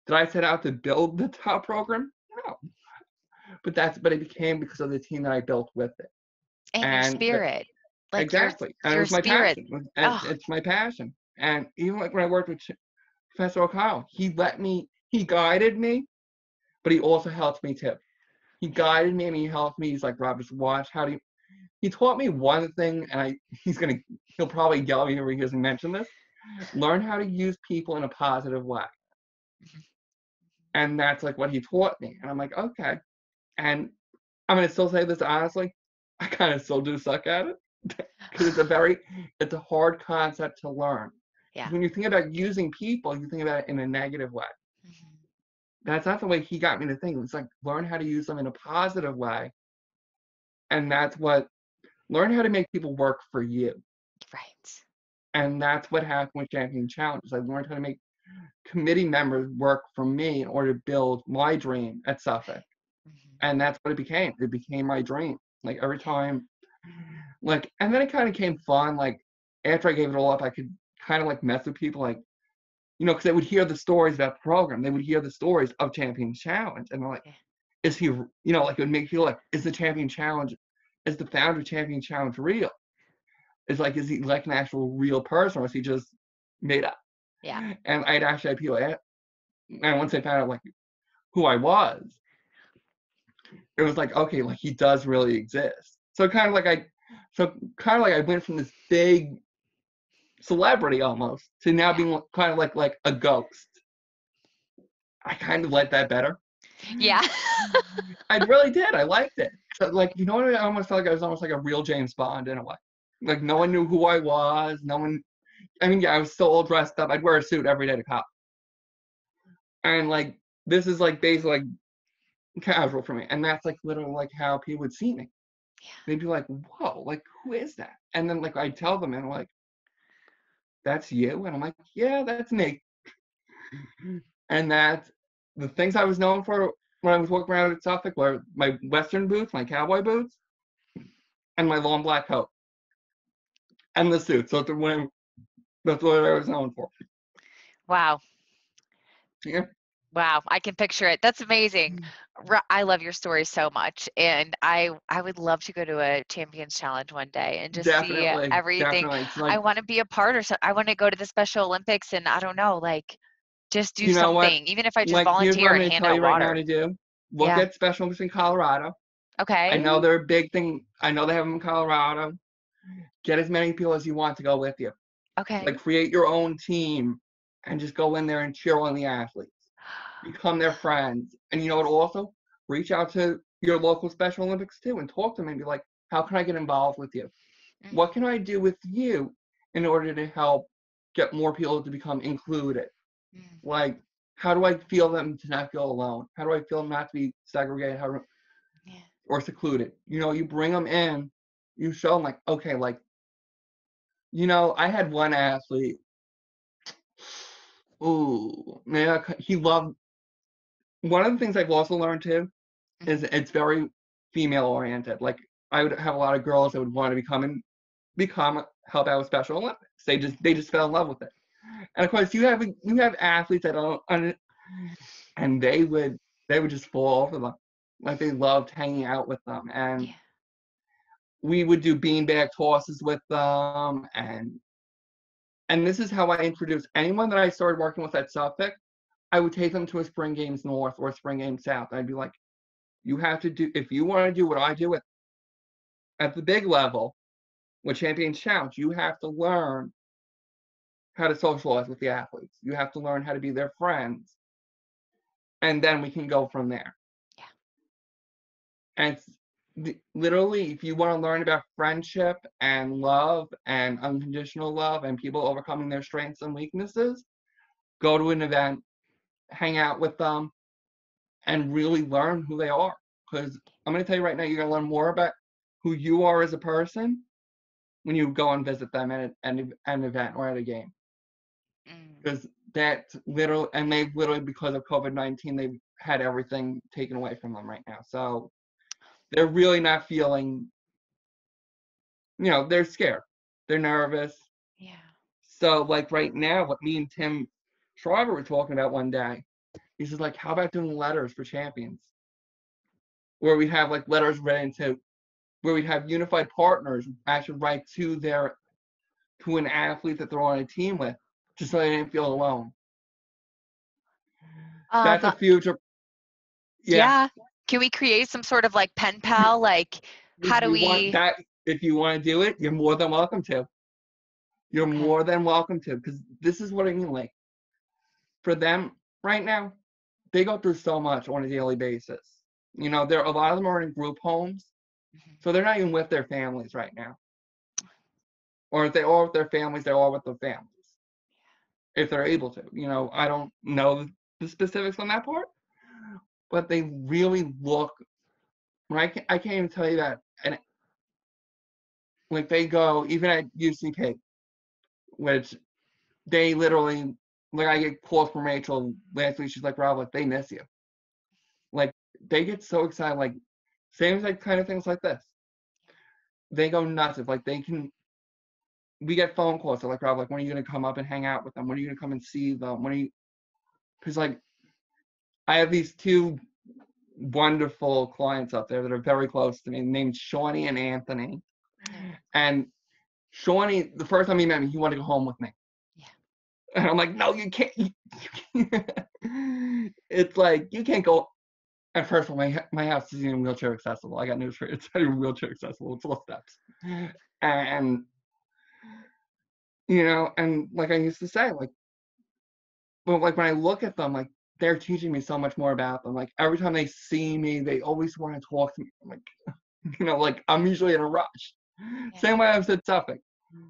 did I set out to build the top program? No. But it became because of the team that I built with it. And your spirit. Exactly. And it was my passion. It's my passion. And even like when I worked with Professor O'Connell, he guided me, but he also helped me too. He guided me and he helped me. He's like, Rob, just watch. He taught me one thing, and he'll probably yell at me when he doesn't mention this. Learn how to use people in a positive way. And that's like what he taught me. And I'm like, okay. And I'm going to still say this honestly, I kind of still do suck at it. Because it's a hard concept to learn. Yeah. When you think about using people, you think about it in a negative way. Mm-hmm. That's not the way he got me to think. It's like, learn how to use them in a positive way. And learn how to make people work for you. Right. And that's what happened with Champions Challenge. I learned how to make committee members work for me in order to build my dream at Suffolk. Mm-hmm. And that's what it became. It became my dream. Like every time, like, and then it kind of came fun. Like after I gave it all up, I could kind of like mess with people. Like you know, because they would hear the stories about the program. They would hear the stories of Champions Challenge. And they're like, is he, you know, like it would make you like, is the Champions Challenge, is the founder of Champions Challenge real? It's like, is he like an actual real person or is he just made up? Yeah. And I'd actually had people, and once they found out like who I was, it was like, okay, like he does really exist. So kind of like I went from this big celebrity almost to now being kind of like a ghost. I kind of liked that better. Yeah. I really did. I liked it. So like, you know what I mean? I almost felt like I was almost like a real James Bond in a way. Like no one knew who I was. No one, I mean, yeah, I was still all dressed up. I'd wear a suit every day to cop. And like, this is like basically like casual for me. And that's like literally like how people would see me. Yeah. They'd be like, whoa, like, who is that? And then like, I'd tell them and I'm like, that's you. And I'm like, yeah, that's me. And that the things I was known for when I was walking around at Suffolk were my Western boots, my cowboy boots, and my long black coat. And the suit. So that's what I was known for. Wow. Yeah. Wow. I can picture it. That's amazing. I love your story so much. And I would love to go to a Champions Challenge one day and just see everything. Like, I want to be a part or something. I want to go to the Special Olympics and I don't know, like just do something. What? Even if I just like, volunteer and hand out water. Right now to do. Look at Special Olympics in Colorado. Okay. I know they're a big thing. I know they have them in Colorado. Get as many people as you want to go with you. Okay. Like create your own team and just go in there and cheer on the athletes. Become their friends. And you know what, also reach out to your local Special Olympics too and talk to them and be like, how can I get involved with you? What can I do with you in order to help get more people to become included? Like, how do I feel them to not feel alone? How do I feel them not to be segregated or secluded? You know, you bring them in, you show them like, okay, like, you know, I had one athlete. Ooh, man, he loved. One of the things I've also learned too is it's very female oriented. Like I would have a lot of girls that would want to become help out with Special Olympics. They just fell in love with it. And of course, you have athletes that don't, and they would just fall over them. Like they loved hanging out with them, and we would do beanbag tosses with them. And this is how I introduced anyone that I started working with at Suffolk. I would take them to a Spring Games North or a Spring Games South. I'd be like, you have to do, if you want to do what I do at the big level with Champions Challenge, you have to learn how to socialize with the athletes. You have to learn how to be their friends. And then we can go from there. Yeah. And literally, if you want to learn about friendship and love and unconditional love and people overcoming their strengths and weaknesses, go to an event, hang out with them, and really learn who they are. Because I'm going to tell you right now, you're going to learn more about who you are as a person when you go and visit them at an event or at a game. Because that's literally, and they've literally, because of COVID-19, they've had everything taken away from them right now. So they're really not feeling, you know, they're scared. They're nervous. Yeah. So, like, right now, what me and Tim Schroeder were talking about one day, he says, like, how about doing letters for champions? Where we'd have, like, letters written to, where we'd have unified partners actually write to to an athlete that they're on a team with, just so they didn't feel alone. That's a future. Yeah. Can we create some sort of like pen pal? Like, how do we? If you want to do it, you're more than welcome to. You're more than welcome to, because this is what I mean. Like, for them right now, they go through so much on a daily basis. You know, a lot of them are in group homes, so they're not even with their families right now. Or if they are with their families, they're all with their families, if they're able to. You know, I don't know the specifics on that part. But they really look, I can't even tell you that. And like they go, even at UCP, which they literally, like I get calls from Rachel last week, she's like, Rob, like they miss you. Like they get so excited, like same like kind of things like this. They go nuts, like they can, we get phone calls. They're like, Rob, like, when are you going to come up and hang out with them? When are you going to come and see them? When are you? Because, like, I have these two wonderful clients up there that are very close to me, named Shawnee and Anthony. And Shawnee, the first time he met me, he wanted to go home with me. Yeah. And I'm like, no, you can't. You can't. It's like, you can't go. At first, my house isn't even wheelchair accessible. I got news for you. It's not even wheelchair accessible. It's all steps. And, you know, and like I used to say, like, but like when I look at them, like, they're teaching me so much more about them. Like, every time they see me, they always want to talk to me. I'm like, you know, like, I'm usually in a rush. Yeah. Same way I've said Suffolk.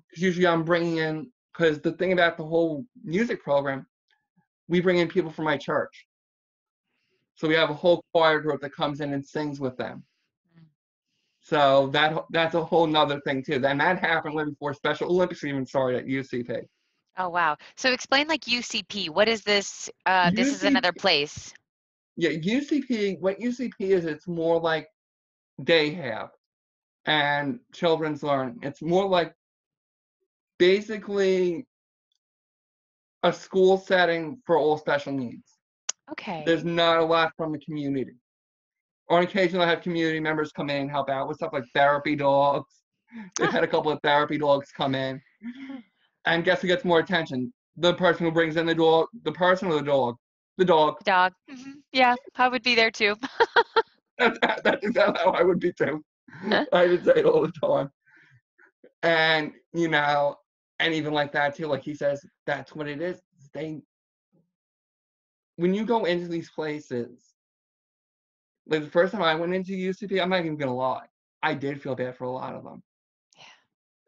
Because usually I'm bringing in, because the thing about the whole music program, we bring in people from my church. So we have a whole choir group that comes in and sings with them. So that's a whole nother thing too. And that happened way before Special Olympics even started at UCP. Oh, wow. So explain, like, UCP. What is this? This is another place. Yeah, UCP, what UCP is, it's more like day have and children's learning. It's more like basically a school setting for all special needs. Okay. There's not a lot from the community. On occasion, I have community members come in and help out with stuff like therapy dogs. They've had a couple of therapy dogs come in. And guess who gets more attention? The person who brings in the dog, the person or the dog? The dog. Dog. Mm-hmm. Yeah, I would be there too. That's how I would be too. Huh? I would say it all the time. And, you know, and even like that too, like he says, that's what it is. When you go into these places, like the first time I went into UCP, I'm not even going to lie, I did feel bad for a lot of them. Yeah.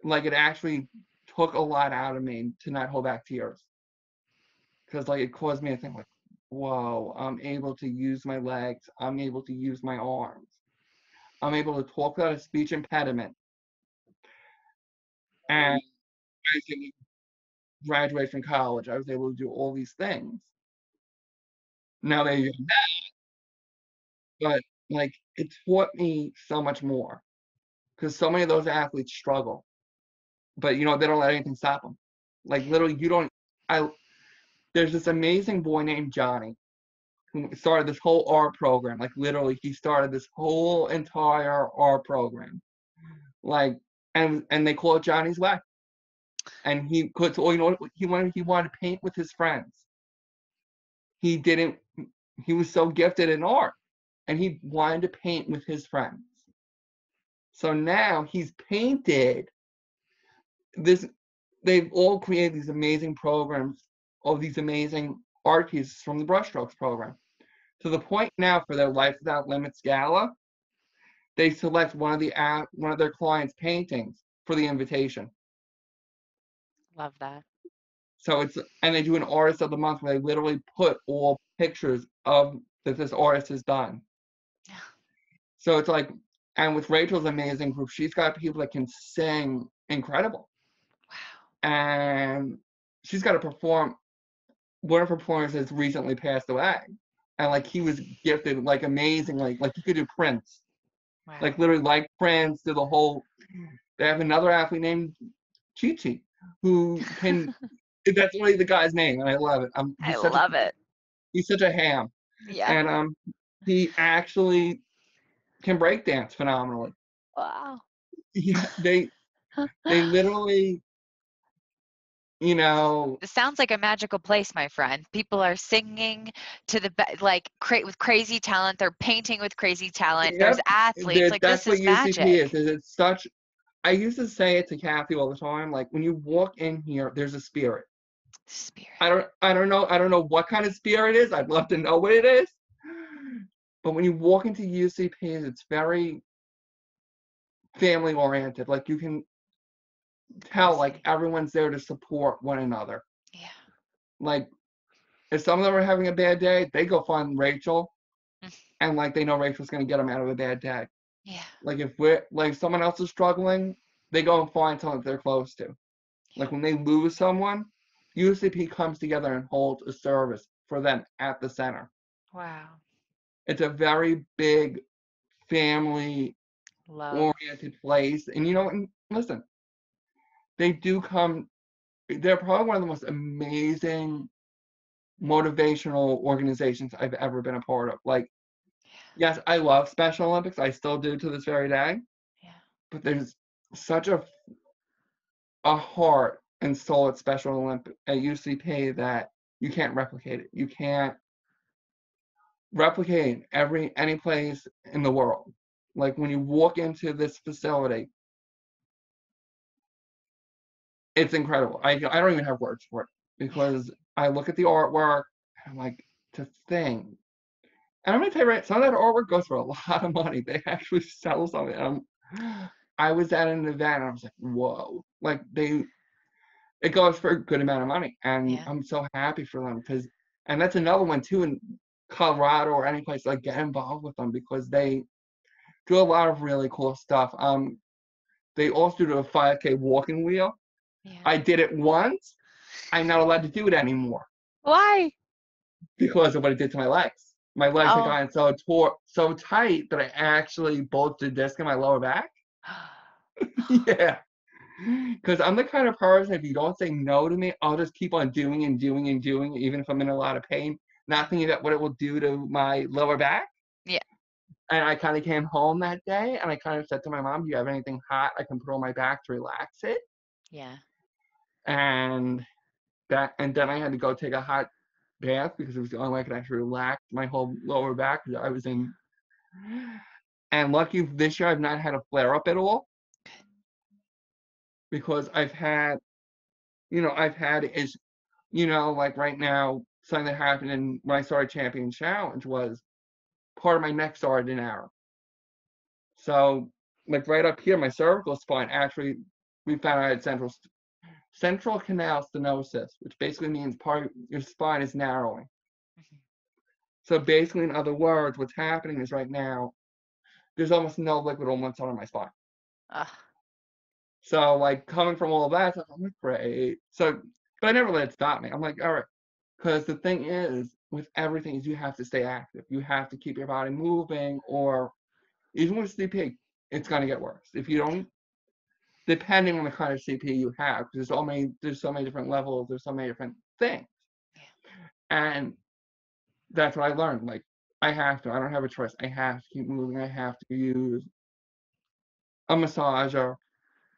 Like, it actually took a lot out of me to not hold back tears. Because, like, it caused me to think, like, whoa, I'm able to use my legs. I'm able to use my arms. I'm able to talk without a speech impediment. And I didn't graduate from college. I was able to do all these things. Now they do that, but like, it taught me so much more, because so many of those athletes struggle, but you know, they don't let anything stop them. Like, literally, there's this amazing boy named Johnny who started this whole R program. Like, literally, he started this whole entire R program, like, and they call it Johnny's Way. And he could, so, you know, he wanted to paint with his friends. He was so gifted in art, and he wanted to paint with his friends. So now he's painted this, they've all created these amazing programs of these amazing art pieces from the Brushstrokes program. To the point now for their Life Without Limits Gala, they select one of their clients' paintings for the invitation. Love that. So and they do an artist of the month where they literally put all pictures of that this artist has done. Yeah. So it's like, and with Rachel's amazing group, she's got people that can sing incredible. Wow. And she's got to perform. One of her performers has recently passed away. And like, he was gifted, like, amazing, like he could do Prince. Wow. Like, literally, like Prince, did the whole, they have another athlete named Chichi who can, that's literally the guy's name, and I love it. He's such a ham. Yeah. And he actually can break dance phenomenally. Wow. Yeah, they literally, you know. It sounds like a magical place, my friend. People are singing to the with crazy talent. They're painting with crazy talent. Yep. There's athletes. There's, like, that's this what is magic. UCP is. It's such. I used to say it to Kathy all the time. Like, when you walk in here, there's a spirit. Spirit. I don't know what kind of spirit it is. I'd love to know what it is. But when you walk into UCP, it's very family oriented. Like, you can tell, like, everyone's there to support one another. Yeah. Like, if some of them are having a bad day, they go find Rachel, and like, they know Rachel's going to get them out of a bad day. Yeah. Like, if we're like, someone else is struggling, they go and find someone they're close to. Yeah. Like, when they lose someone, UCP comes together and holds a service for them at the center. Wow. It's a very big family oriented place. And, you know, and listen, they do come, they're probably one of the most amazing motivational organizations I've ever been a part of. Like, yes, I love Special Olympics. I still do to this very day. Yeah. But there's such a heart and soul at Special Olympics, at UCP, that you can't replicate it. You can't replicate any place in the world. Like, when you walk into this facility, it's incredible. I don't even have words for it, because I look at the artwork and I'm like, to think. And I'm going to tell you, right, some of that artwork goes for a lot of money. They actually sell something. I was at an event and I was like, whoa. Like, it goes for a good amount of money. And yeah. I'm so happy for them, because, and that's another one too, in Colorado or any place, like, get involved with them, because they do a lot of really cool stuff. They also do a 5K walking wheel. Yeah. I did it once. I'm not allowed to do it anymore. Why? Because of what it did to my legs. My legs had gotten so tight that I actually bulged a disc in my lower back. Yeah. Because I'm the kind of person, if you don't say no to me, I'll just keep on doing and doing and doing, even if I'm in a lot of pain, not thinking about what it will do to my lower back. Yeah. And I kind of came home that day, and I kind of said to my mom, do you have anything hot I can put on my back to relax it? Yeah. And then I had to go take a hot bath, because it was the only way I could actually relax my whole lower back that I was in. And lucky this year, I've not had a flare up at all, because I've had like right now, something that happened when I started Champions Challenge was part of my neck started an arrow. So like right up here, my cervical spine, actually we found I had central canal stenosis, which basically means part of your spine is narrowing. Mm-hmm. So basically, in other words, what's happening is right now, there's almost no liquid on one side of my spine. So like coming from all that, I'm like, great. So, but I never let it stop me. I'm like, all right. Because the thing is, with everything is you have to stay active. You have to keep your body moving, or even with CP, it's going to get worse. If you don't, depending on the kind of CP you have, because there's so many different levels, there's so many different things. And that's what I learned. Like, I don't have a choice. I have to keep moving. I have to use a massager.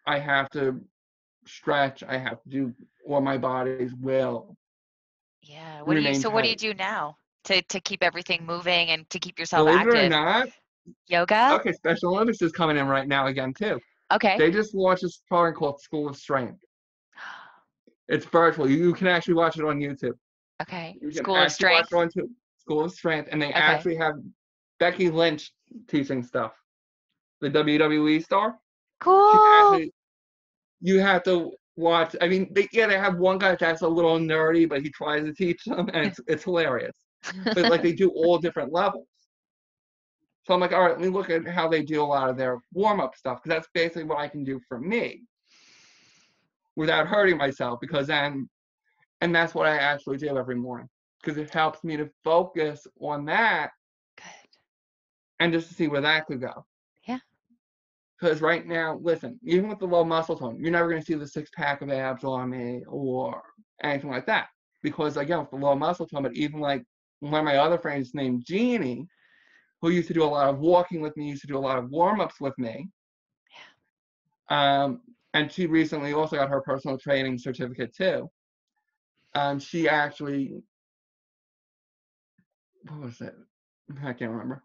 I have to stretch. I have to do all my body's will. Yeah. What do you do now to keep everything moving and to keep yourself active? Believe it or not. Yoga? Okay, Special Olympics is coming in right now again, too. Okay. They just launched this program called School of Strength. It's virtual. You can actually watch it on YouTube. Okay. School of Strength. Watch it on School of Strength. And they actually have Becky Lynch teaching stuff. The WWE star. Cool. You have to watch. I mean, they have one guy that's a little nerdy, but he tries to teach them, and it's hilarious. But like, they do all different levels. So I'm like, all right, let me look at how they do a lot of their warm-up stuff, because that's basically what I can do for me without hurting myself, because then, and that's what I actually do every morning, because it helps me to focus on that. Good. And just to see where that could go. Yeah. Because right now, listen, even with the low muscle tone, you're never going to see the six-pack of abs on me or anything like that, because, again, with the low muscle tone, but even like one of my other friends named Jeannie, who used to do a lot of walking with me, used to do a lot of warm-ups with me. Yeah. And she recently also got her personal training certificate too. She actually, what was it? I can't remember.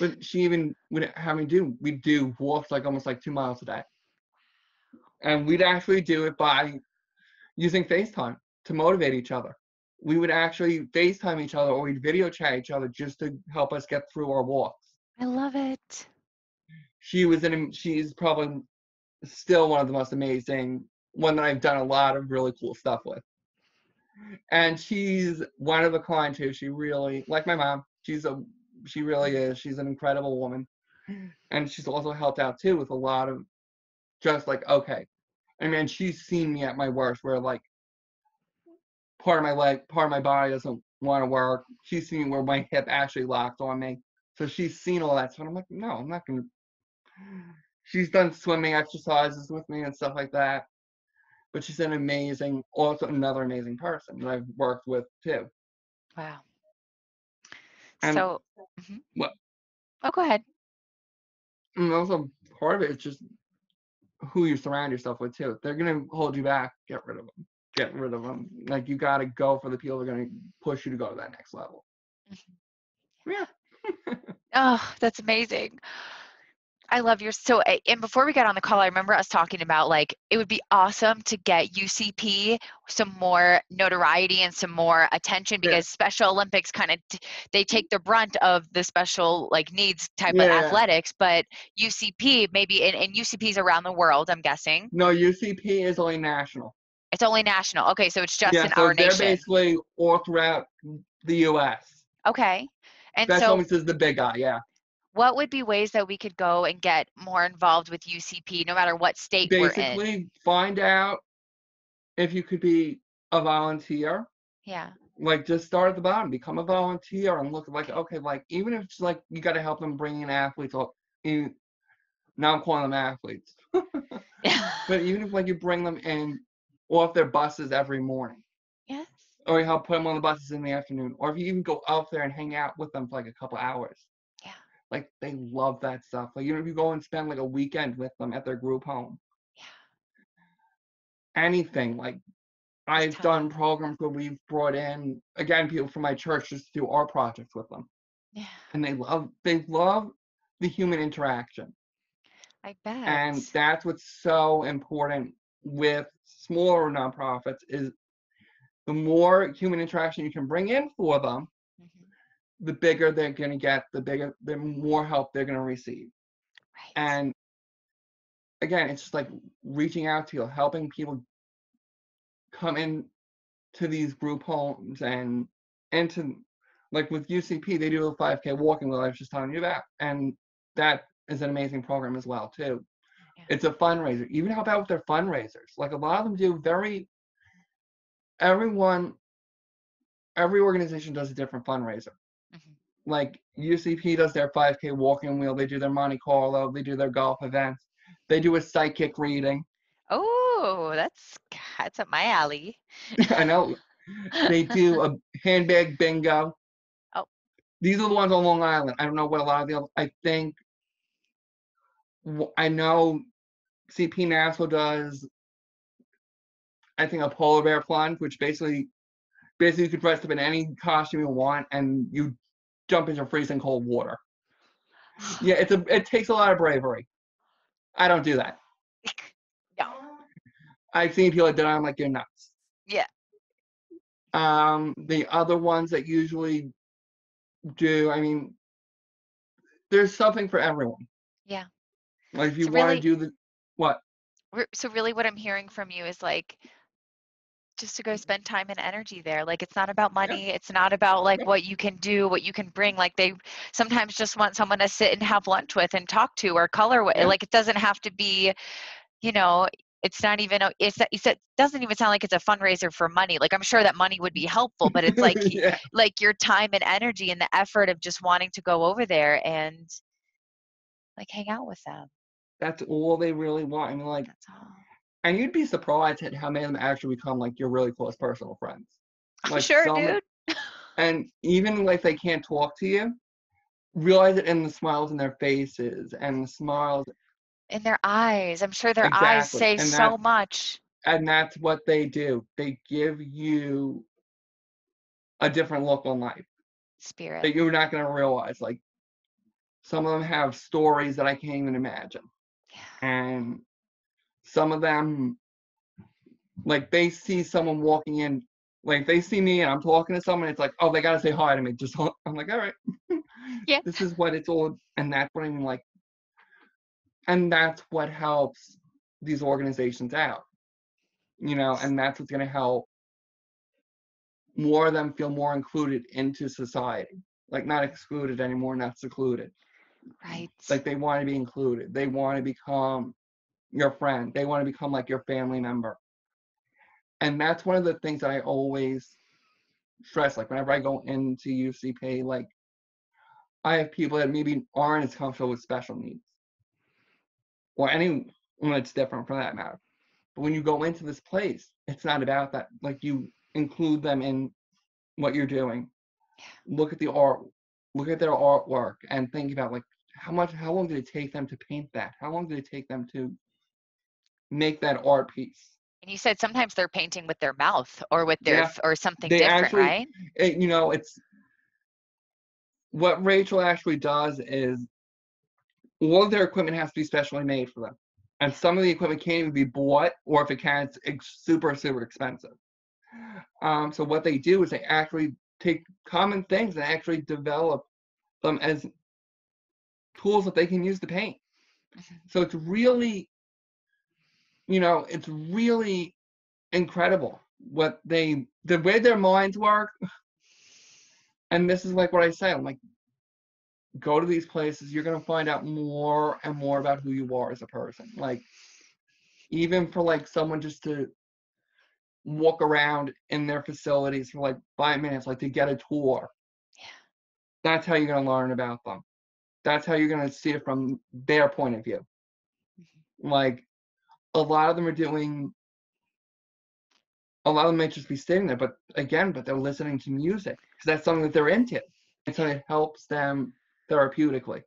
But she even would have me do walks like almost like 2 miles a day. And we'd actually do it by using FaceTime to motivate each other. We would actually FaceTime each other, or we'd video chat each other just to help us get through our walks. I love it. She's probably still one of the most amazing, one that I've done a lot of really cool stuff with. And she's one of a kind too. She really, like my mom, she really is. She's an incredible woman. And she's also helped out too with a lot of just like, okay. I mean, she's seen me at my worst, where like, part of my body doesn't want to work. She's seen where my hip actually locked on me. So she's seen all that. So I'm like, no, I'm not going to. She's done swimming exercises with me and stuff like that. but she's an amazing, also another amazing person that I've worked with too. Wow. And so, what? Oh, go ahead. And also part of it is just who you surround yourself with too. If they're going to hold you back, get rid of them. Get rid of them. Like, you got to go for the people that are going to push you to go to that next level. Yeah. Oh, that's amazing. I love yours. So, and before we got on the call, I remember us talking about, like, it would be awesome to get UCP some more notoriety and some more attention, because Special Olympics kind of, they take the brunt of the special, like, needs type of athletics, but UCP maybe, and UCP's around the world, I'm guessing. No, UCP is only national. It's only national. Okay, so it's just in our nation. Yeah, so they're basically all throughout the U.S. Okay. And Special Olympics is the big guy, What would be ways that we could go and get more involved with UCP, no matter what state we're in? Basically, find out if you could be a volunteer. Yeah. Like, just start at the bottom, become a volunteer, and look like, okay, like, even if it's like you got to help them bring in athletes. Now I'm calling them athletes. But even if, like, you bring them in off their buses every morning. Yes. Or you help put them on the buses in the afternoon. Or if you even go out there and hang out with them for like a couple hours. Like, they love that stuff. Like, even if you go and spend like a weekend with them at their group home. Yeah. Anything. Like, I've done programs where we've brought in, again, people from my church just to do our projects with them. Yeah. And they love the human interaction. I bet. And that's what's so important with smaller nonprofits, is the more human interaction you can bring in for them, the bigger they're going to get, the more help they're going to receive. Right. And again, it's just like reaching out to you, helping people come in to these group homes and into, like, with UCP, they do a 5K walking wheel I was just telling you about. And that is an amazing program as well, too. Yeah. It's a fundraiser. Even help out with their fundraisers. Like, a lot of them do every organization does a different fundraiser. Like, UCP does their 5K walking wheel. They do their Monte Carlo. They do their golf events. They do a psychic reading. Oh, that's up my alley. I know. They do a handbag bingo. Oh. These are the ones on Long Island. I don't know what a lot of the other, I know CP Nassau does, I think, a polar bear plunge, which basically you could dress up in any costume you want and you jump into freezing cold water. Yeah, it takes a lot of bravery. I don't do that. No. I've seen people that do it, I'm like, you're nuts. Yeah. The other ones that usually do, I mean, there's something for everyone. Yeah. Like, if you want to do what? So really what I'm hearing from you is, like, just to go spend time and energy there. Like, it's not about money. Yeah. It's not about, like, what you can do, what you can bring. Like, they sometimes just want someone to sit and have lunch with and talk to or color with. Yeah. Like, it doesn't have to be, you know, it's not even, it doesn't even sound like it's a fundraiser for money. Like, I'm sure that money would be helpful, but it's like, like, your time and energy and the effort of just wanting to go over there and, like, hang out with them. That's all they really want. I mean, like, that's all. And you'd be surprised at how many of them actually become, like, your really close personal friends. Like, sure, dude. And even, like, they can't talk to you, realize it in the smiles in their faces and the smiles in their eyes. I'm sure their eyes say so much. And that's what they do. They give you a different look on life. Spirit. That you're not going to realize. Like, some of them have stories that I can't even imagine. Yeah. And some of them, like, they see someone walking in, like, they see me and I'm talking to someone, it's like, oh, they got to say hi to me. Just, I'm like, all right. Yeah. This is what it's all, and that's what I mean, like, and that's what helps these organizations out, you know, and that's what's going to help more of them feel more included into society. Like, not excluded anymore, not secluded. Right. Like, they want to be included. They want to become your friend. They want to become, like, your family member. And that's one of the things that I always stress. Like, whenever I go into UCP, like, I have people that maybe aren't as comfortable with special needs, or anyone that's different for that matter. when you go into this place, it's not about that. Like, you include them in what you're doing. Look at the art, look at their artwork, and think about, like, how long did it take them to paint that? How long did it take them to make that art piece? And you said sometimes they're painting with their mouth or with their, or something different, actually, right? You know, it's what Rachel actually does is all of their equipment has to be specially made for them. And some of the equipment can't even be bought, or if it can, it's super, super expensive. So what they do is they actually take common things and actually develop them as tools that they can use to paint. So it's really, you know, it's really incredible what they, the way their minds work. And this is like what I say, I'm like, go to these places, you're gonna find out more and more about who you are as a person. Like, even for like someone just to walk around in their facilities for like 5 minutes, like to get a tour. Yeah. That's how you're gonna learn about them. That's how you're gonna see it from their point of view. Mm-hmm. Like, a lot of them are doing, a lot of them may just be sitting there, but again, but they're listening to music because that's something that they're into. And so it helps them therapeutically.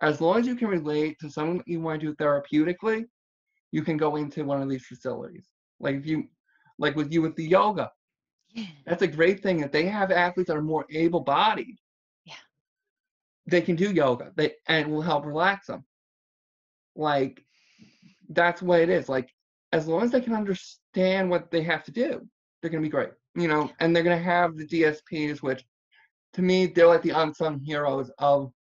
As long as you can relate to something you want to do therapeutically, you can go into one of these facilities. Like, if you, like with you with the yoga, yeah, that's a great thing that they have athletes that are more able-bodied. Yeah, they can do yoga, and it will help relax them. Like, that's what it is. Like, as long as they can understand what they have to do, they're gonna be great. You know, and they're gonna have the DSPs, which, to me, they're like the unsung heroes of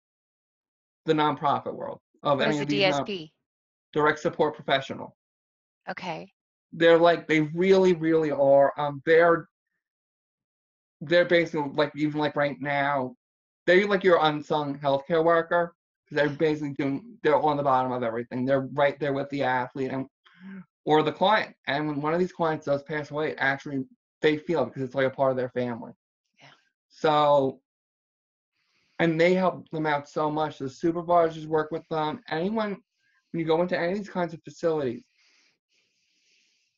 the nonprofit world. Of what any is the DSP? Direct Support Professional. Okay. They're like, they really, really are. They're basically like, even like right now, they're like your unsung healthcare worker. They're basically doing, they're on the bottom of everything. They're right there with the athlete and or the client. And when one of these clients does pass away, actually they feel it because it's like a part of their family. Yeah. So, and they help them out so much. The supervisors work with them. Anyone, when you go into any of these kinds of facilities,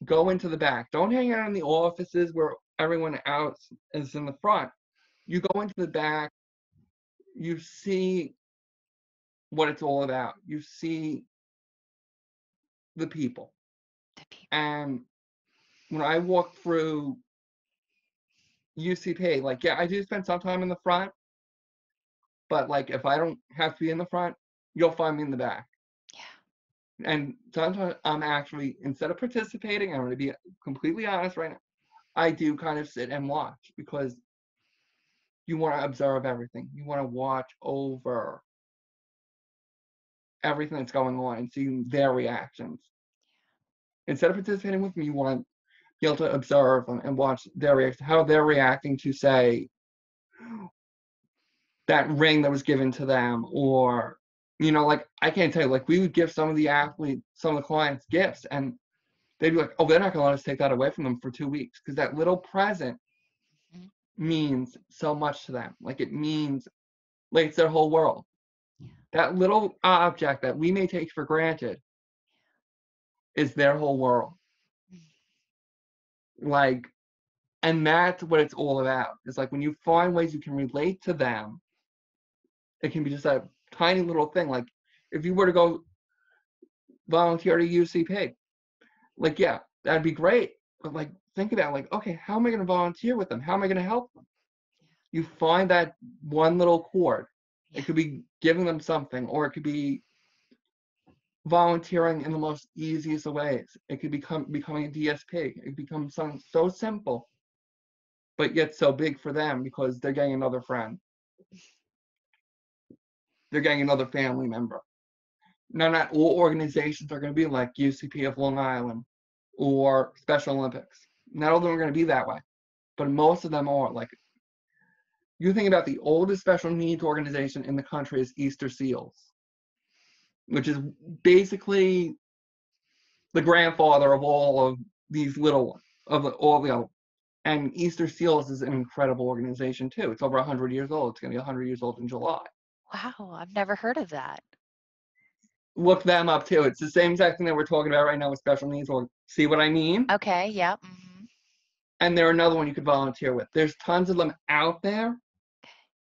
go into the back. Don't hang out in the offices where everyone else is in the front. You go into the back, you see what it's all about. You see the people. And when I walk through UCP, like, yeah, I do spend some time in the front, but like if I don't have to be in the front, you'll find me in the back. Yeah. And sometimes I'm actually, instead of participating, I'm going to be completely honest right now, I do kind of sit and watch because you want to observe everything. You want to watch over everything that's going on and seeing their reactions. Instead of participating with me, you want to be able to observe and watch their reaction, how they're reacting to, say, that ring that was given to them, or, you know, like, I can't tell you, like, we would give some of the athletes, some of the clients gifts, and they'd be like, oh, they're not going to let us take that away from them for 2 weeks, because that little present means so much to them. Like, it means, like, it's their whole world. That little object that we may take for granted is their whole world. Like, and that's what it's all about. It's like when you find ways you can relate to them, it can be just a tiny little thing. Like, if you were to go volunteer to UCP, like, yeah, that'd be great. But like, think about it, like, okay, how am I going to volunteer with them? How am I going to help them? You find that one little chord. It could be giving them something, or it could be volunteering in the most easiest of ways. It could becoming a DSP. It becomes something so simple, but yet so big for them because they're getting another friend. They're getting another family member. Now, not all organizations are going to be like UCP of Long Island or Special Olympics. Not all of them are going to be that way, but most of them are. Like, you think about the oldest special needs organization in the country is Easter Seals, which is basically the grandfather of all of these little ones, of all the other ones. And Easter Seals is an incredible organization too. It's over 100 years old. It's going to be 100 years old in July. Wow, I've never heard of that. look them up too. It's the same exact thing that we're talking about right now with special needs. Or see what I mean? Okay. Yeah. Mm-hmm. And they're another one you could volunteer with. There's tons of them out there.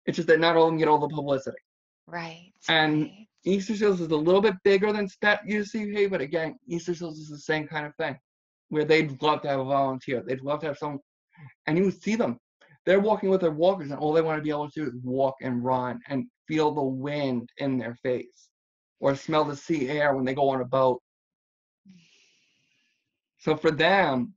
It's just that not all of them get all the publicity. Right. And right. Easter Seals is a little bit bigger than UCP, but again, Easter Seals is the same kind of thing where they'd love to have a volunteer. They'd love to have someone, and you would see them. They're walking with their walkers, and all they want to be able to do is walk and run and feel the wind in their face or smell the sea air when they go on a boat. So for them,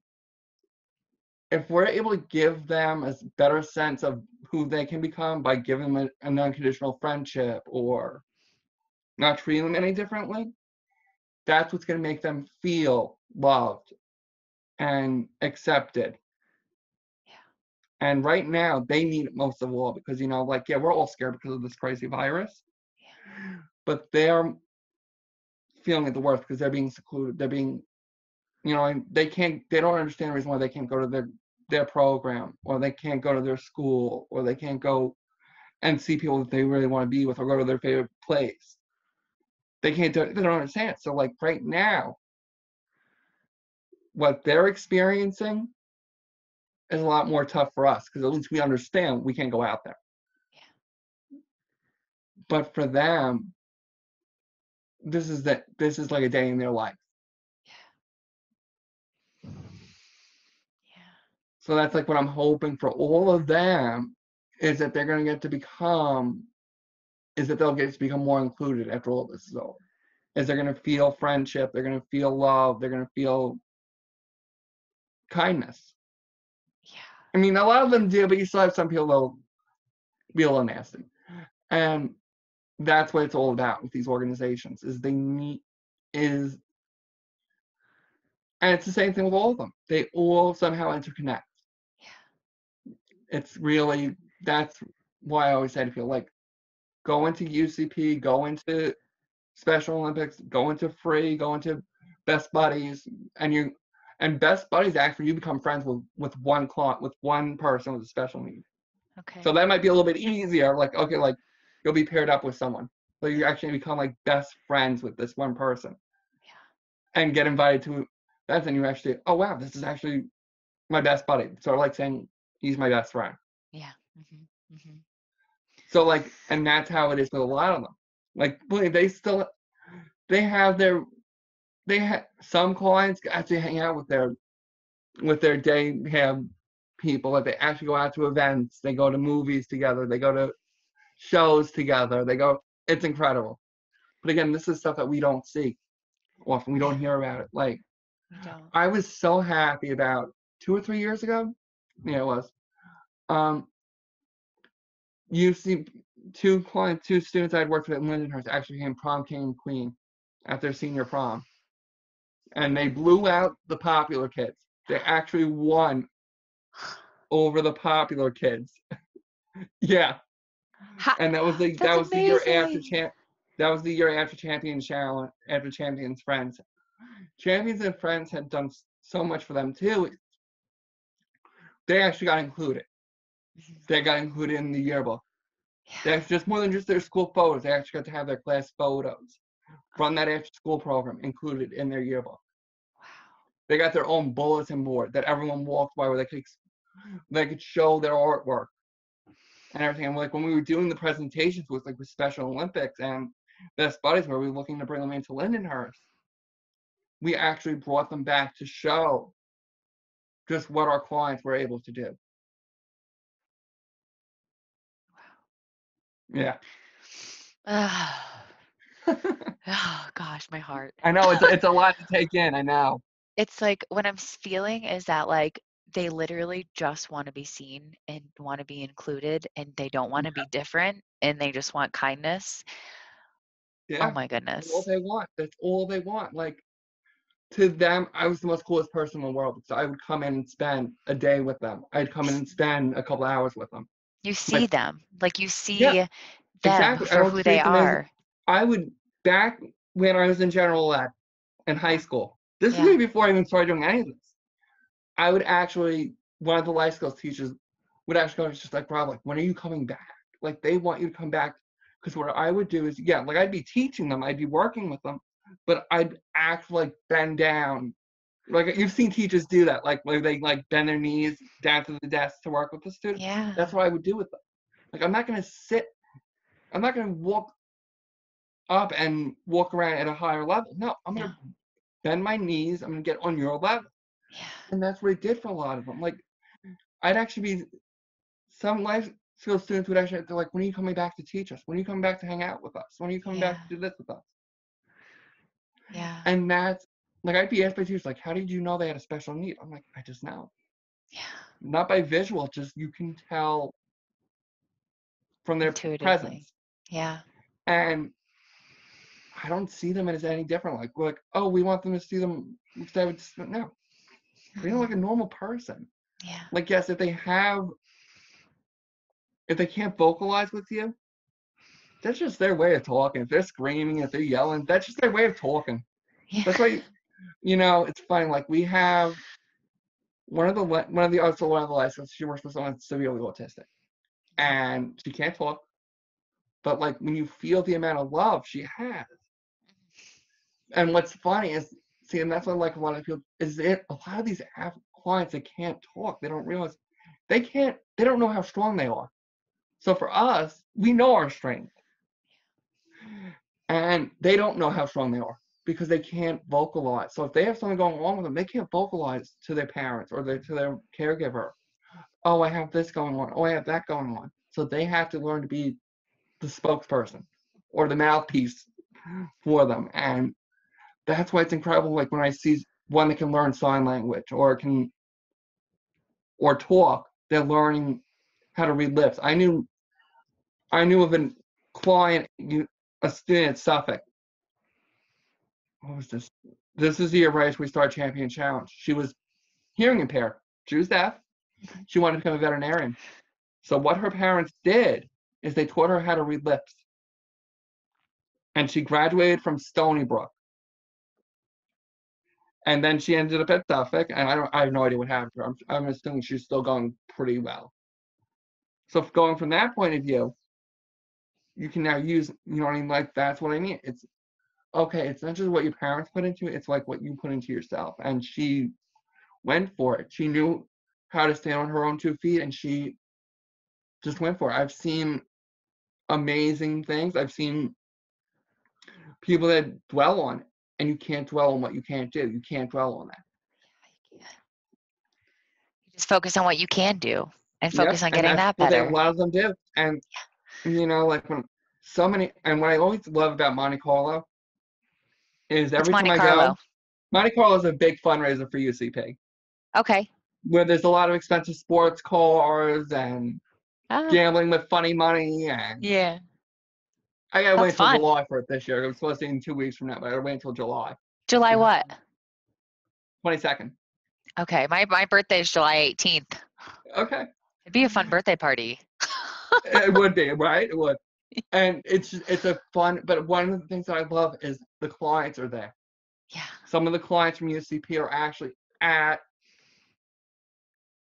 if we're able to give them a better sense of who they can become by giving them an unconditional friendship or not treating them any differently, that's what's going to make them feel loved and accepted. Yeah. And right now, they need it most of all because, you know, like, yeah, we're all scared because of this crazy virus. Yeah. But they're feeling it the worst because they're being secluded. They're being, you know, and they don't understand the reason why they can't go to their program, or they can't go to their school, or they can't go and see people that they really want to be with, or go to their favorite place. They can't do it. They don't understand it. So, like, right now, what they're experiencing is a lot more tough for us because at least we understand we can't go out there. Yeah. But for them, this is like a day in their life. Yeah. Yeah. So that's like what I'm hoping for all of them, is that they're going to get to become, is that they'll get to become more included after all this is over. Is they're going to feel friendship, they're going to feel love, they're going to feel kindness. Yeah. I mean, a lot of them do, but you still have some people that'll be a little nasty. And that's what it's all about with these organizations, is they need, is, and it's the same thing with all of them. They all somehow interconnect. Yeah. It's really, that's why I always say to people, like, go into UCP, go into Special Olympics, go into free, go into Best Buddies, and Best Buddies actually you become friends with one client, with one person with a special need. Okay. So that might be a little bit easier. Like, okay, like you'll be paired up with someone. So you actually become like best friends with this one person. Yeah. And get invited to that, and you actually, oh wow, this is actually my best buddy. So I like saying he's my best friend. Yeah. Mm-hmm. Mm-hmm. So like, and that's how it is with a lot of them. Like, they still, they have their, they have, some clients actually hang out with their day have people, like they actually go out to events, they go to movies together, they go to shows together, they go, it's incredible. But again, this is stuff that we don't see often, we don't hear about it. Like, I was so happy about 2 or 3 years ago, yeah, it was, you see, two students I'd worked with at Lindenhurst actually became prom king and queen at their senior prom. And they blew out the popular kids. They actually won over the popular kids. Yeah. And that was the that was the year after Champions Challenge, after Champions Friends. Champions and Friends had done so much for them too. They actually got included. They got included in the yearbook. Yeah. That's just more than just their school photos. They actually got to have their class photos from that after school program included in their yearbook. Wow. They got their own bulletin board that everyone walked by where they could show their artwork and everything. And like when we were doing the presentations with like with Special Olympics and Best Buddies, where we were looking to bring them into Lindenhurst, we actually brought them back to show just what our clients were able to do. Yeah. Oh gosh, my heart. I know it's a lot to take in. I know. It's like what I'm feeling is that like they literally just want to be seen and want to be included, and they don't want to be different, and they just want kindness. Yeah. Oh my goodness. That's all they want. That's all they want. Like to them, I was the most coolest person in the world. So I would come in and spend a day with them. I'd come in and spend a couple hours with them. You see like, them, like you see yeah, them exactly. for who they are. I would, back when I was in general ed in high school, this yeah. is really before I even started doing any of this, I would actually, one of the life skills teachers would actually go, just like, Rob, like, when are you coming back? Like, they want you to come back Because what I would do is, yeah, like I'd be teaching them, I'd be working with them, but I'd act like bend down. Like you've seen teachers do that, like where they like bend their knees down to the desk to work with the students. Yeah. That's what I would do with them. Like I'm not going to sit, I'm not going to walk up and walk around at a higher level. No, I'm going to bend my knees. I'm going to get on your level. Yeah. And that's what I did for a lot of them. Like I'd actually be, some life skills students would actually, they're like, when are you coming back to teach us? When are you coming back to hang out with us? When are you coming back to do this with us? Yeah. And that's, like, I'd be asked by teachers, like, how did you know they had a special need? I'm like, I just know. Yeah. Not by visual, just you can tell from their presence. Yeah. And I don't see them as any different. Like, we're like, oh, we want them to see them. Instead of just, no. They're like a normal person. Yeah. Like, yes, if they can't vocalize with you, that's just their way of talking. If they're screaming, if they're yelling, that's just their way of talking. Yeah. That's why, you know, it's funny. Like we have one of the also one of the licenses, she works with someone severely autistic, and she can't talk, but like when you feel the amount of love she has, and what's funny is, see, and that's what like a lot of people is it. A lot of these clients that can't talk, they don't realize they don't know how strong they are. So for us, we know our strength, and they don't know how strong they are. Because they can't vocalize. So if they have something going on with them, they can't vocalize to their parents or to their caregiver. Oh, I have this going on. Oh, I have that going on. So they have to learn to be the spokesperson or the mouthpiece for them. And that's why it's incredible. Like when I see one that can learn sign language or talk, they're learning how to read lips. I knew of a client, a student at Suffolk. What was this? This is the year right we started Champions Challenge. She was hearing impaired. She was deaf. She wanted to become a veterinarian. So what her parents did is they taught her how to read lips. And she graduated from Stony Brook. And then she ended up at Suffolk, and I have no idea what happened to her. I'm assuming she's still going pretty well. So going from that point of view, you can now use, you know what I mean? Like, that's what I mean. It's not just what your parents put into it, it's like what you put into yourself. And she went for it. She knew how to stand on her own 2 feet, and she just went for it. I've seen amazing things. I've seen people that dwell on it, and you can't dwell on what you can't do. You can't dwell on that. Yeah. You just focus on what you can do and focus on getting that better. A lot of them do. And, you know, like when so many, and what I always love about Monte Carlo, is every time I go, Monte Carlo is a big fundraiser for UCP. Okay. Where there's a lot of expensive sports cars and gambling with funny money. And yeah. I got to wait until July for it this year. It was supposed to be in 2 weeks from now, but I got to wait until July. July what? 22nd. Okay. My birthday is July 18th. Okay. It'd be a fun birthday party. It would be, right? It would. And it's a fun, but one of the things that I love is the clients are there. Yeah. Some of the clients from UCP are actually at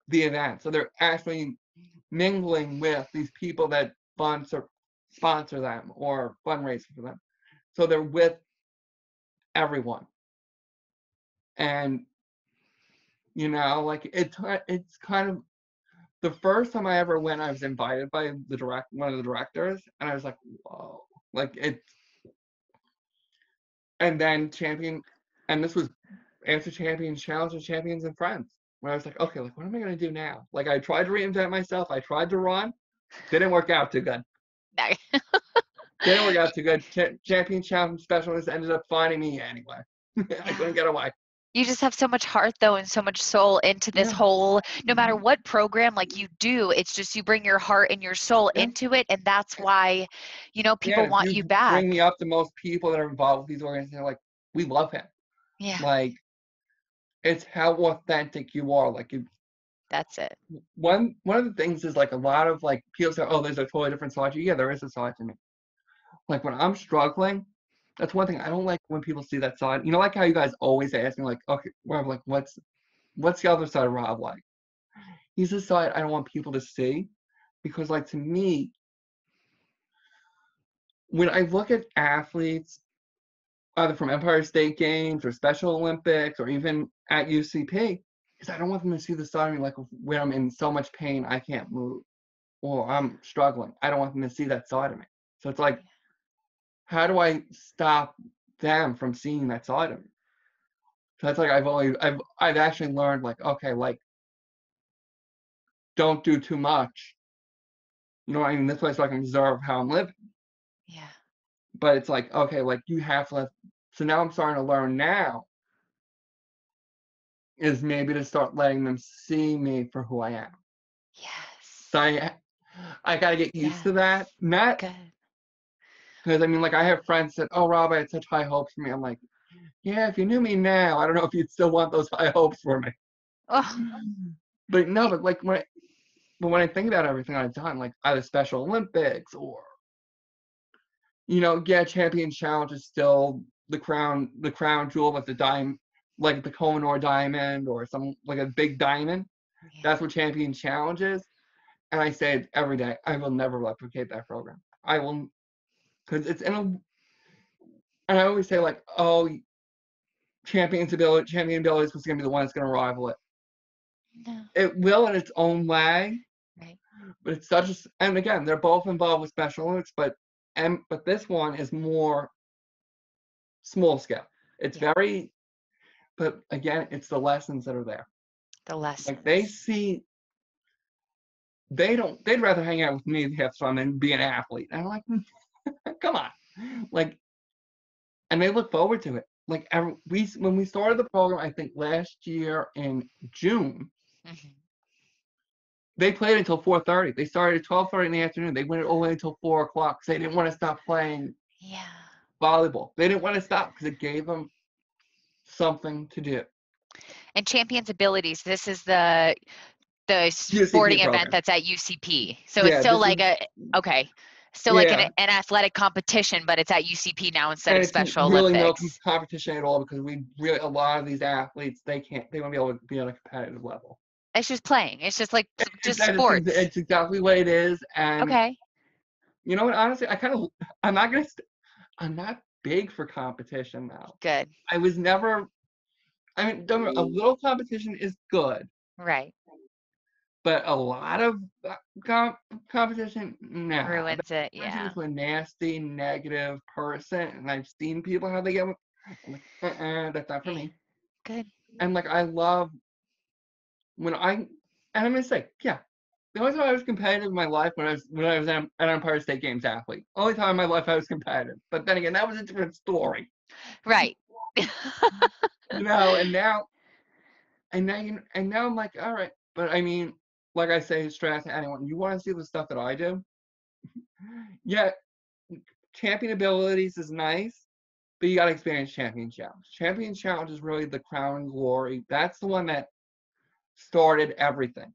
the event. So they're actually mingling with these people that sponsor them or fundraise for them. So they're with everyone. And, you know, like it's kind of, the first time I ever went, I was invited by one of the directors, and I was like, whoa. Like and then this was after Champions Challenge and Champions and Friends, where I was like, okay, like what am I gonna do now? Like I tried to reinvent myself, I tried to run, didn't work out too good. Champions Challenge specialists ended up finding me anyway. I couldn't get away. You just have so much heart, though, and so much soul into this whole, no matter what program, like you do, it's just you bring your heart and your soul into it, and that's why, you know, people want you back. Bring me up the most people that are involved with these organizations, like, we love him. Yeah. Like, it's how authentic you are. Like, that's it. One of the things is, like, a lot of, like, people say, oh, there's a totally different side to you. Yeah, there is a side to me. Like, when I'm struggling, that's one thing I don't like when people see that side. You know, like how you guys always ask me, like, okay, Rob, like, what's the other side of Rob like? He's the side I don't want people to see, because, like, to me, when I look at athletes, either from Empire State Games or Special Olympics or even at UCP, is I don't want them to see the side of me like when I'm in so much pain I can't move or I'm struggling. I don't want them to see that side of me. So it's like, how do I stop them from seeing that side of me? So that's like I've actually learned, like, okay, like, don't do too much. You know what I mean? This way so I can observe how I'm living. Yeah. But it's like, okay, like, you have to let, so now I'm starting to learn now is maybe to start letting them see me for who I am. Yes. So I got to get used to that. Not because, I mean, like, I have friends that, oh, Rob, I had such high hopes for me. I'm like, yeah, if you knew me now, I don't know if you'd still want those high hopes for me. Oh. But no, but like, when I think about everything I've done, like either Special Olympics or, you know, yeah, Champions Challenge is still the crown jewel with the diamond, like the Kohinoor diamond or some, like a big diamond. Yeah. That's what Champions Challenge is. And I say it every day, I will never replicate that program. I will, because it's in a, and I always say, like, oh, champion ability is going to be the one that's going to rival it. No. It will in its own way. Right. But it's such a, and again, they're both involved with Special Olympics, but this one is more small scale. It's very, but again, it's the lessons that are there. The lessons. Like they see, they'd rather hang out with me and have fun than be an athlete. And I'm like, come on. Like, and they look forward to it. Like when we started the program, I think last year in June, they played until 4:30. They started at 12:30 in the afternoon. They went all the way until 4 o'clock. They didn't want to stop playing volleyball. They didn't want to stop because it gave them something to do. And Champions Abilities, this is the sporting event that's at UCP. So it's still like an athletic competition, but it's at UCP now instead of Special Olympics. Really no competition at all because we really, a lot of these athletes, they won't be able to be on a competitive level. It's just playing. It's just like, just sports. It's exactly what it is. And you know what, honestly, I'm not big for competition now. Good. A little competition is good. Right. But a lot of competition, no. Ruins it, yeah. I'm a nasty, negative person, and I've seen people how they get, I'm like, that's not for me. Good. And, like, I love when and I'm going to say, yeah, the only time I was competitive in my life when I was an Empire State Games athlete. Only time in my life I was competitive. But then again, that was a different story. Right. And now I'm like, all right. But, I mean, like I say, stress to anyone, you want to see the stuff that I do? Yeah, Champion Abilities is nice, but you got to experience Champion Challenge. Champion Challenge is really the crown and glory. That's the one that started everything.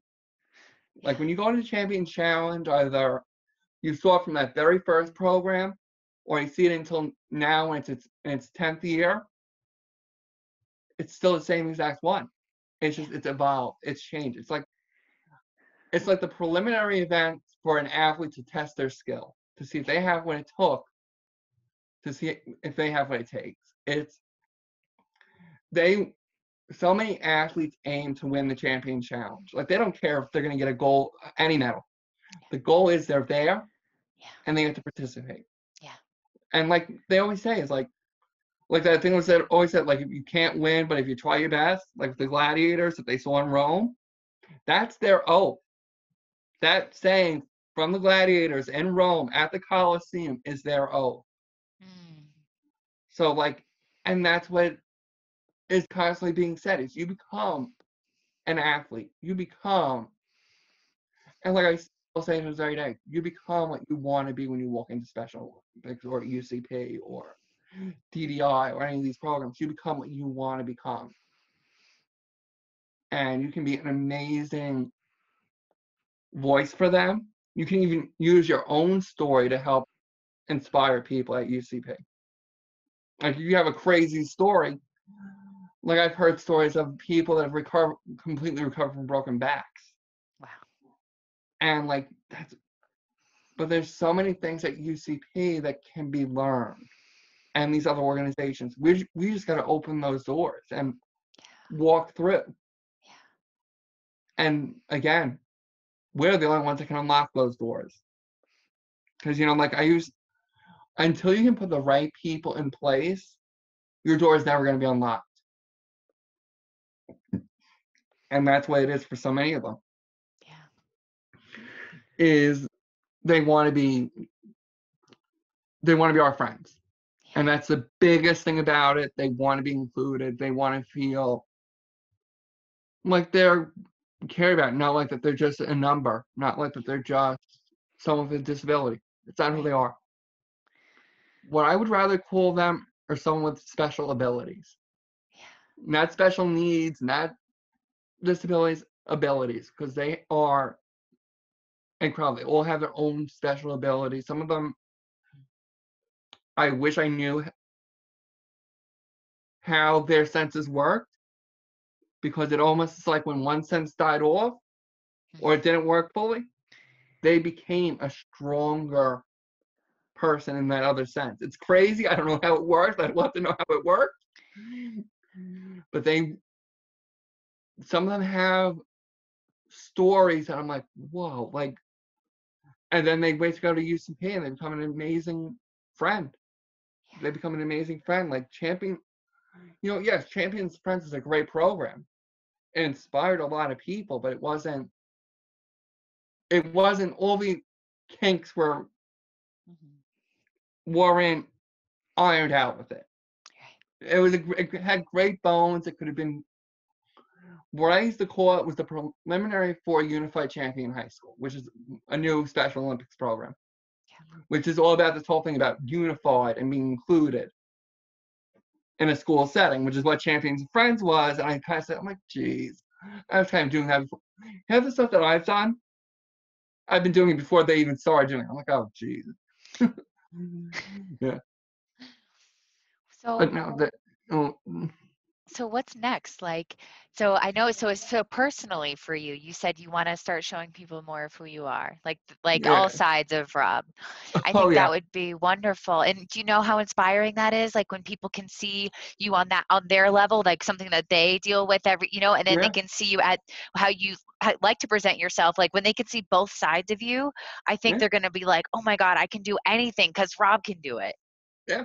Like, when you go into Champion Challenge, either you saw it from that very first program, or you see it until now when it's in its 10th year, it's still the same exact one. It's just, it's evolved. It's changed. It's like the preliminary event for an athlete to test their skill, to see if they have what it took, to see if they have what it takes. So many athletes aim to win the Champion Challenge. Like, they don't care if they're going to get a gold, any medal. The goal is they're there and they get to participate. Yeah. And like they always say, it's like that thing was always said, like, if you can't win, but if you try your best, like the gladiators that they saw in Rome, that's their oath. That saying from the gladiators in Rome at the Colosseum is their oath. Mm. So, like, and that's what is constantly being said, is you become an athlete. You become, and like I still say to this every day, you become what you want to be when you walk into Special Olympics or UCP or DDI or any of these programs. You become what you want to become, and you can be an amazing voice for them. You can even use your own story to help inspire people at UCP. Like, if you have a crazy story, like, I've heard stories of people that have completely recovered from broken backs. Wow. And like, that's But there's so many things at UCP that can be learned and these other organizations. We just got to open those doors and walk through. Yeah. And again, we're the only ones that can unlock those doors. Because, you know, like until you can put the right people in place, your door is never going to be unlocked. And that's what it is for so many of them. Yeah. Is they want to be our friends. Yeah. And that's the biggest thing about it. They want to be included. They want to feel like they're cared about, not like that they're just a number, not like that they're just someone with a disability. It's not who they are. What I would rather call them are someone with special abilities. Yeah. Not special needs, not disabilities, abilities, because they are incredible. They all have their own special abilities. Some of them I wish I knew how their senses worked, because it almost is like when one sense died off or it didn't work fully, they became a stronger person in that other sense. It's crazy. I don't know how it works. I'd love to know how it worked. But some of them have stories that I'm like, whoa, like, and then they wait to go to UCP and they become an amazing friend. Yeah. They become an amazing friend. Like Champion, you know, yes, Champions Friends is a great program. It inspired a lot of people, but it wasn't all the kinks weren't ironed out with it. Right. It had great bones. It could have been, what I used to call it was the preliminary for Unified Champion High School, which is a new Special Olympics program, which is all about this whole thing about unified and being included in a school setting, which is what Champions and Friends was. And I kind of said, I'm like, geez, I was kind of doing that before. Half the stuff that I've done, I've been doing it before they even started doing it. I'm like, oh, geez. Yeah. So, but no, so what's next? Like, so I know, so personally for you, you said you want to start showing people more of who you are, like yeah. all sides of Rob. I think that would be wonderful. And do you know how inspiring that is? Like when people can see you on their level, like something that they deal with and then they can see you at how you like to present yourself. Like when they can see both sides of you, I think they're going to be like, oh my God, I can do anything because Rob can do it. Yeah.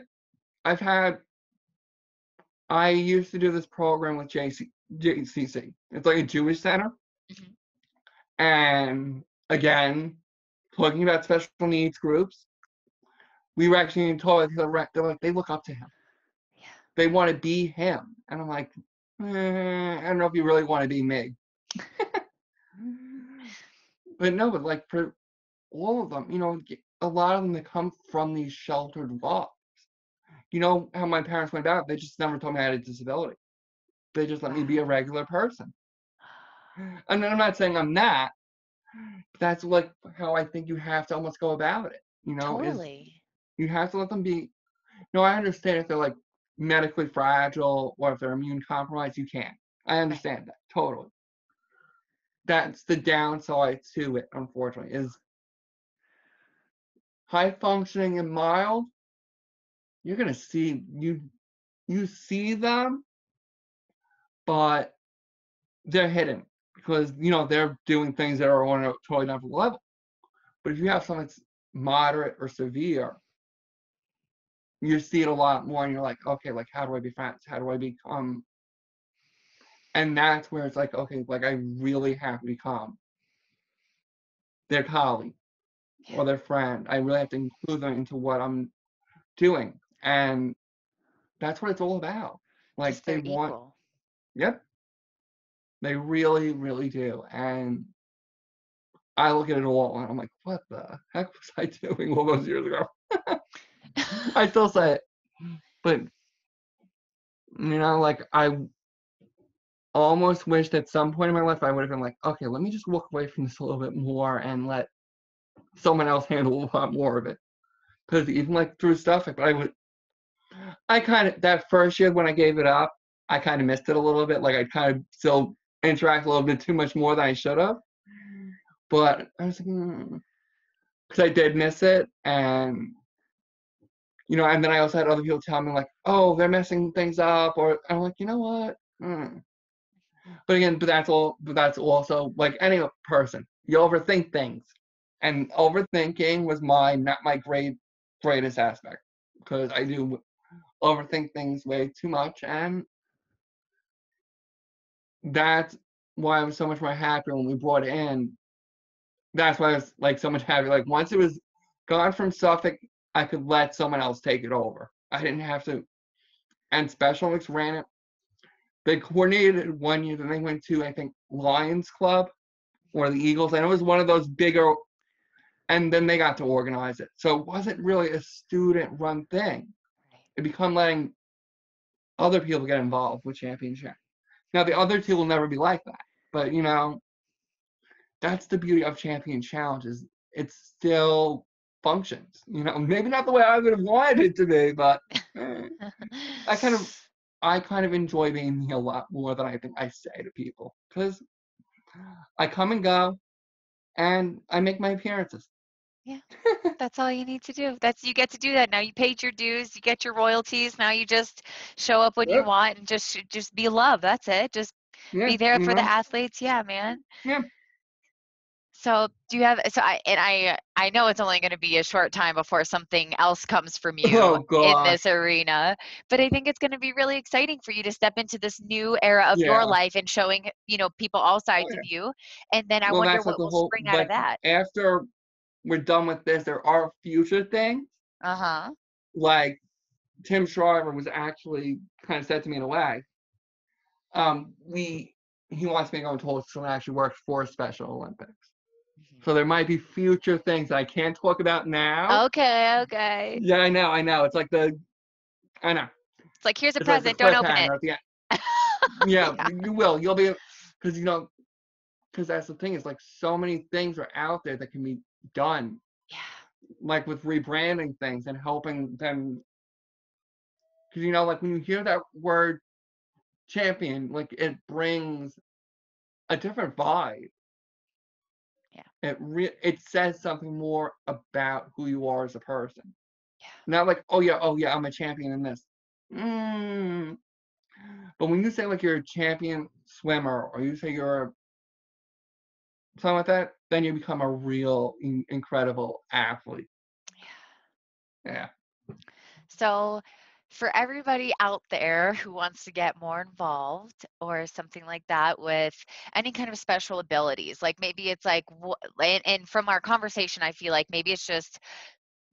I used to do this program with JCC. It's like a Jewish center. Mm-hmm. And again, talking about special needs groups, we were actually told, they're like, they look up to him. Yeah. They want to be him. And I'm like, I don't know if you really want to be me. But like for all of them, you know, a lot of them that come from these sheltered walls. You know how my parents went out? They just never told me I had a disability. They just let me be a regular person. And I'm not saying I'm not. But that's like how I think you have to almost go about it. You know, totally. You have to let them be. No, I understand if they're like medically fragile or if they're immune compromised, you can't. I understand that totally. That's the downside to it, unfortunately, is high functioning and mild. You're gonna see you see them, but they're hidden because you know they're doing things that are on a totally different level. But if you have something that's moderate or severe, you see it a lot more, and you're like, okay, like how do I be friends? How do I become? And that's where it's like, okay, like I really have to become their colleague or their friend. I really have to include them into what I'm doing. And that's what it's all about. Like they want, yep, they really, really do. And I look at it all and I'm like, what the heck was I doing all those years ago? I still say it, but you know, like I almost wished at some point in my life I would have been like, okay, let me just walk away from this a little bit more and let someone else handle a lot more of it. Because even like through stuff, but that first year when I gave it up, I kind of missed it a little bit. Like I kind of still interact a little bit too much more than I should have. But I was like, because I did miss it. And, you know, and then I also had other people tell me, like, oh, they're messing things up. Or I'm like, you know what? But again, that's also like any person, you overthink things. And overthinking was not my greatest aspect, because I do overthink things way too much. And that's why I was so much more happy when we brought it in. That's why I was like so much happier. Like once it was gone from Suffolk, I could let someone else take it over. I didn't have to. And Special Olympics ran it. They coordinated one year, then they went to, I think, Lions Club or the Eagles. And it was one of those bigger, and then they got to organize it. So it wasn't really a student-run thing. It became letting other people get involved with championship. Now, the other two will never be like that. But, you know, that's the beauty of Champions Challenge, is it still functions. You know, maybe not the way I would have wanted it to be, but I kind of enjoy being here a lot more than I think I say to people, because I come and go and I make my appearances. Yeah, that's all you need to do. You get to do that now. You paid your dues, you get your royalties. Now you just show up when you want and just be loved. That's it. Just be there for the athletes. Yeah, man. Yeah. So I know it's only going to be a short time before something else comes from you in this arena, but I think it's going to be really exciting for you to step into this new era of your life and showing, you know, people all sides of you. And then I wonder what will spring out of that. After we're done with this, there are future things. Uh-huh. Like Tim Schroeder was actually kind of said to me in a way, he wants me to go into whole school and actually work for Special Olympics. So there might be future things that I can't talk about now. Okay. Yeah, I know. It's like it's like, here's a present, like don't open it. Yeah, you will. You'll be, because that's the thing. It's like so many things are out there that can be done. Yeah. Like with rebranding things and helping them. Because, you know, like when you hear that word champion, like it brings a different vibe. Yeah. It says something more about who you are as a person. Yeah. Not like, oh yeah, I'm a champion in this. But when you say like you're a champion swimmer, or you say you're something like that, then you become a real incredible athlete. Yeah. So for everybody out there who wants to get more involved or something like that with any kind of special abilities, like maybe it's like, and from our conversation, I feel like maybe it's just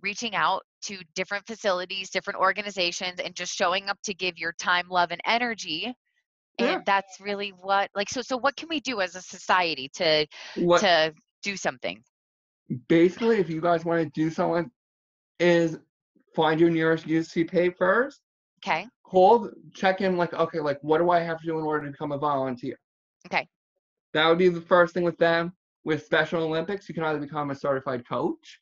reaching out to different facilities, different organizations, and just showing up to give your time, love, and energy. Yeah. And that's really what, like, so what can we do as a society to do something? Basically, if you guys want to do something, is find your nearest UCP first. Okay. Check in, like, okay, like, what do I have to do in order to become a volunteer? Okay. That would be the first thing with them. With Special Olympics, you can either become a certified coach.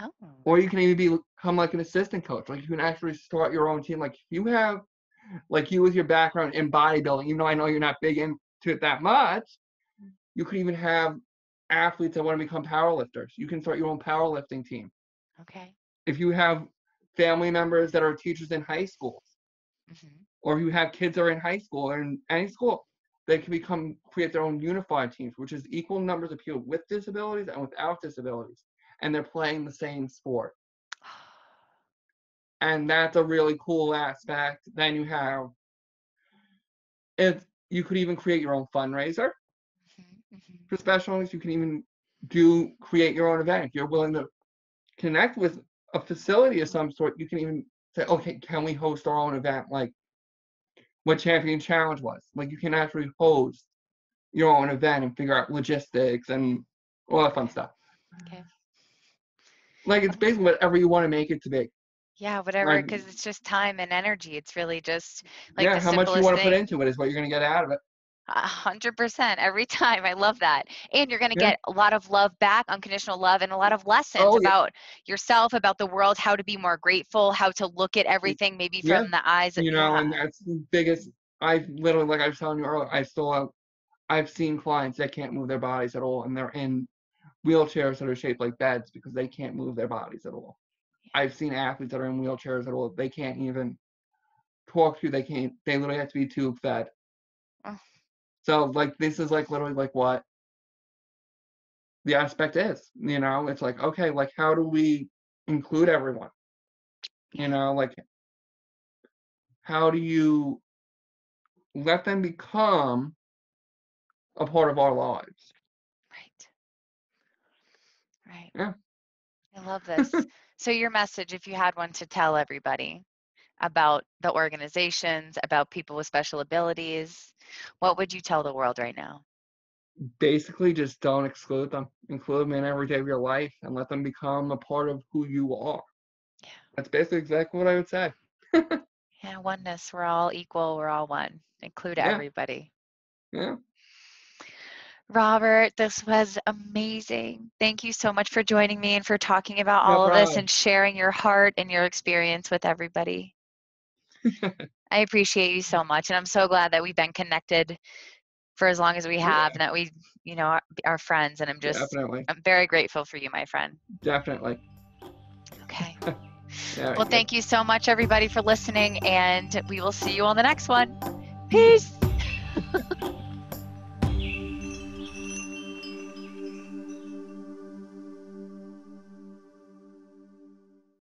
Oh. Or you can even become, like, an assistant coach. Like, you can actually start your own team. Like, you have, like, you with your background in bodybuilding, even though I know you're not big into it that much, you could even have athletes that want to become powerlifters. You can start your own powerlifting team. Okay. If you have family members that are teachers in high schools, or if you have kids that are in high school or in any school, they can create their own unified teams, which is equal numbers of people with disabilities and without disabilities, and they're playing the same sport. And that's a really cool aspect. Then you have, you could even create your own fundraiser. For Special Olympics, you can even create your own event. If you're willing to connect with a facility of some sort, you can even say, okay, can we host our own event, like what Champions Challenge was? Like, you can actually host your own event and figure out logistics and all that fun stuff. Okay. Like, it's basically whatever you want to make it to be. Yeah, whatever, because it's just time and energy. It's really just like the simplest thing. Yeah, how much you want to put into it is what you're going to get out of it. 100% every time. I love that. And you're going to get a lot of love back, unconditional love, and a lot of lessons about yourself, about the world, how to be more grateful, how to look at everything maybe from the eyes of and that's the biggest. I've literally, like I was telling you earlier, I've seen clients that can't move their bodies at all, and they're in wheelchairs that are shaped like beds because they can't move their bodies at all. I've seen athletes that are in wheelchairs at all. They can't even talk to you. They can't, they literally have to be tube fed. Oh. So like, this is like literally like what the aspect is, you know, it's like, okay, like how do we include everyone? You know, like how do you let them become a part of our lives? Right. Yeah. I love this. So your message, if you had one to tell everybody about the organizations, about people with special abilities, what would you tell the world right now? Basically, just don't exclude them. Include them in every day of your life and let them become a part of who you are. Yeah. That's basically exactly what I would say. Yeah, oneness. We're all equal. We're all one. Include everybody. Yeah. Robert, this was amazing. Thank you so much for joining me and for talking about all of this and sharing your heart and your experience with everybody. I appreciate you so much. And I'm so glad that we've been connected for as long as we have and that we, you know, are friends. And I'm just, I'm very grateful for you, my friend. Definitely. Okay. Well, thank you so much, everybody, for listening. And we will see you on the next one. Peace.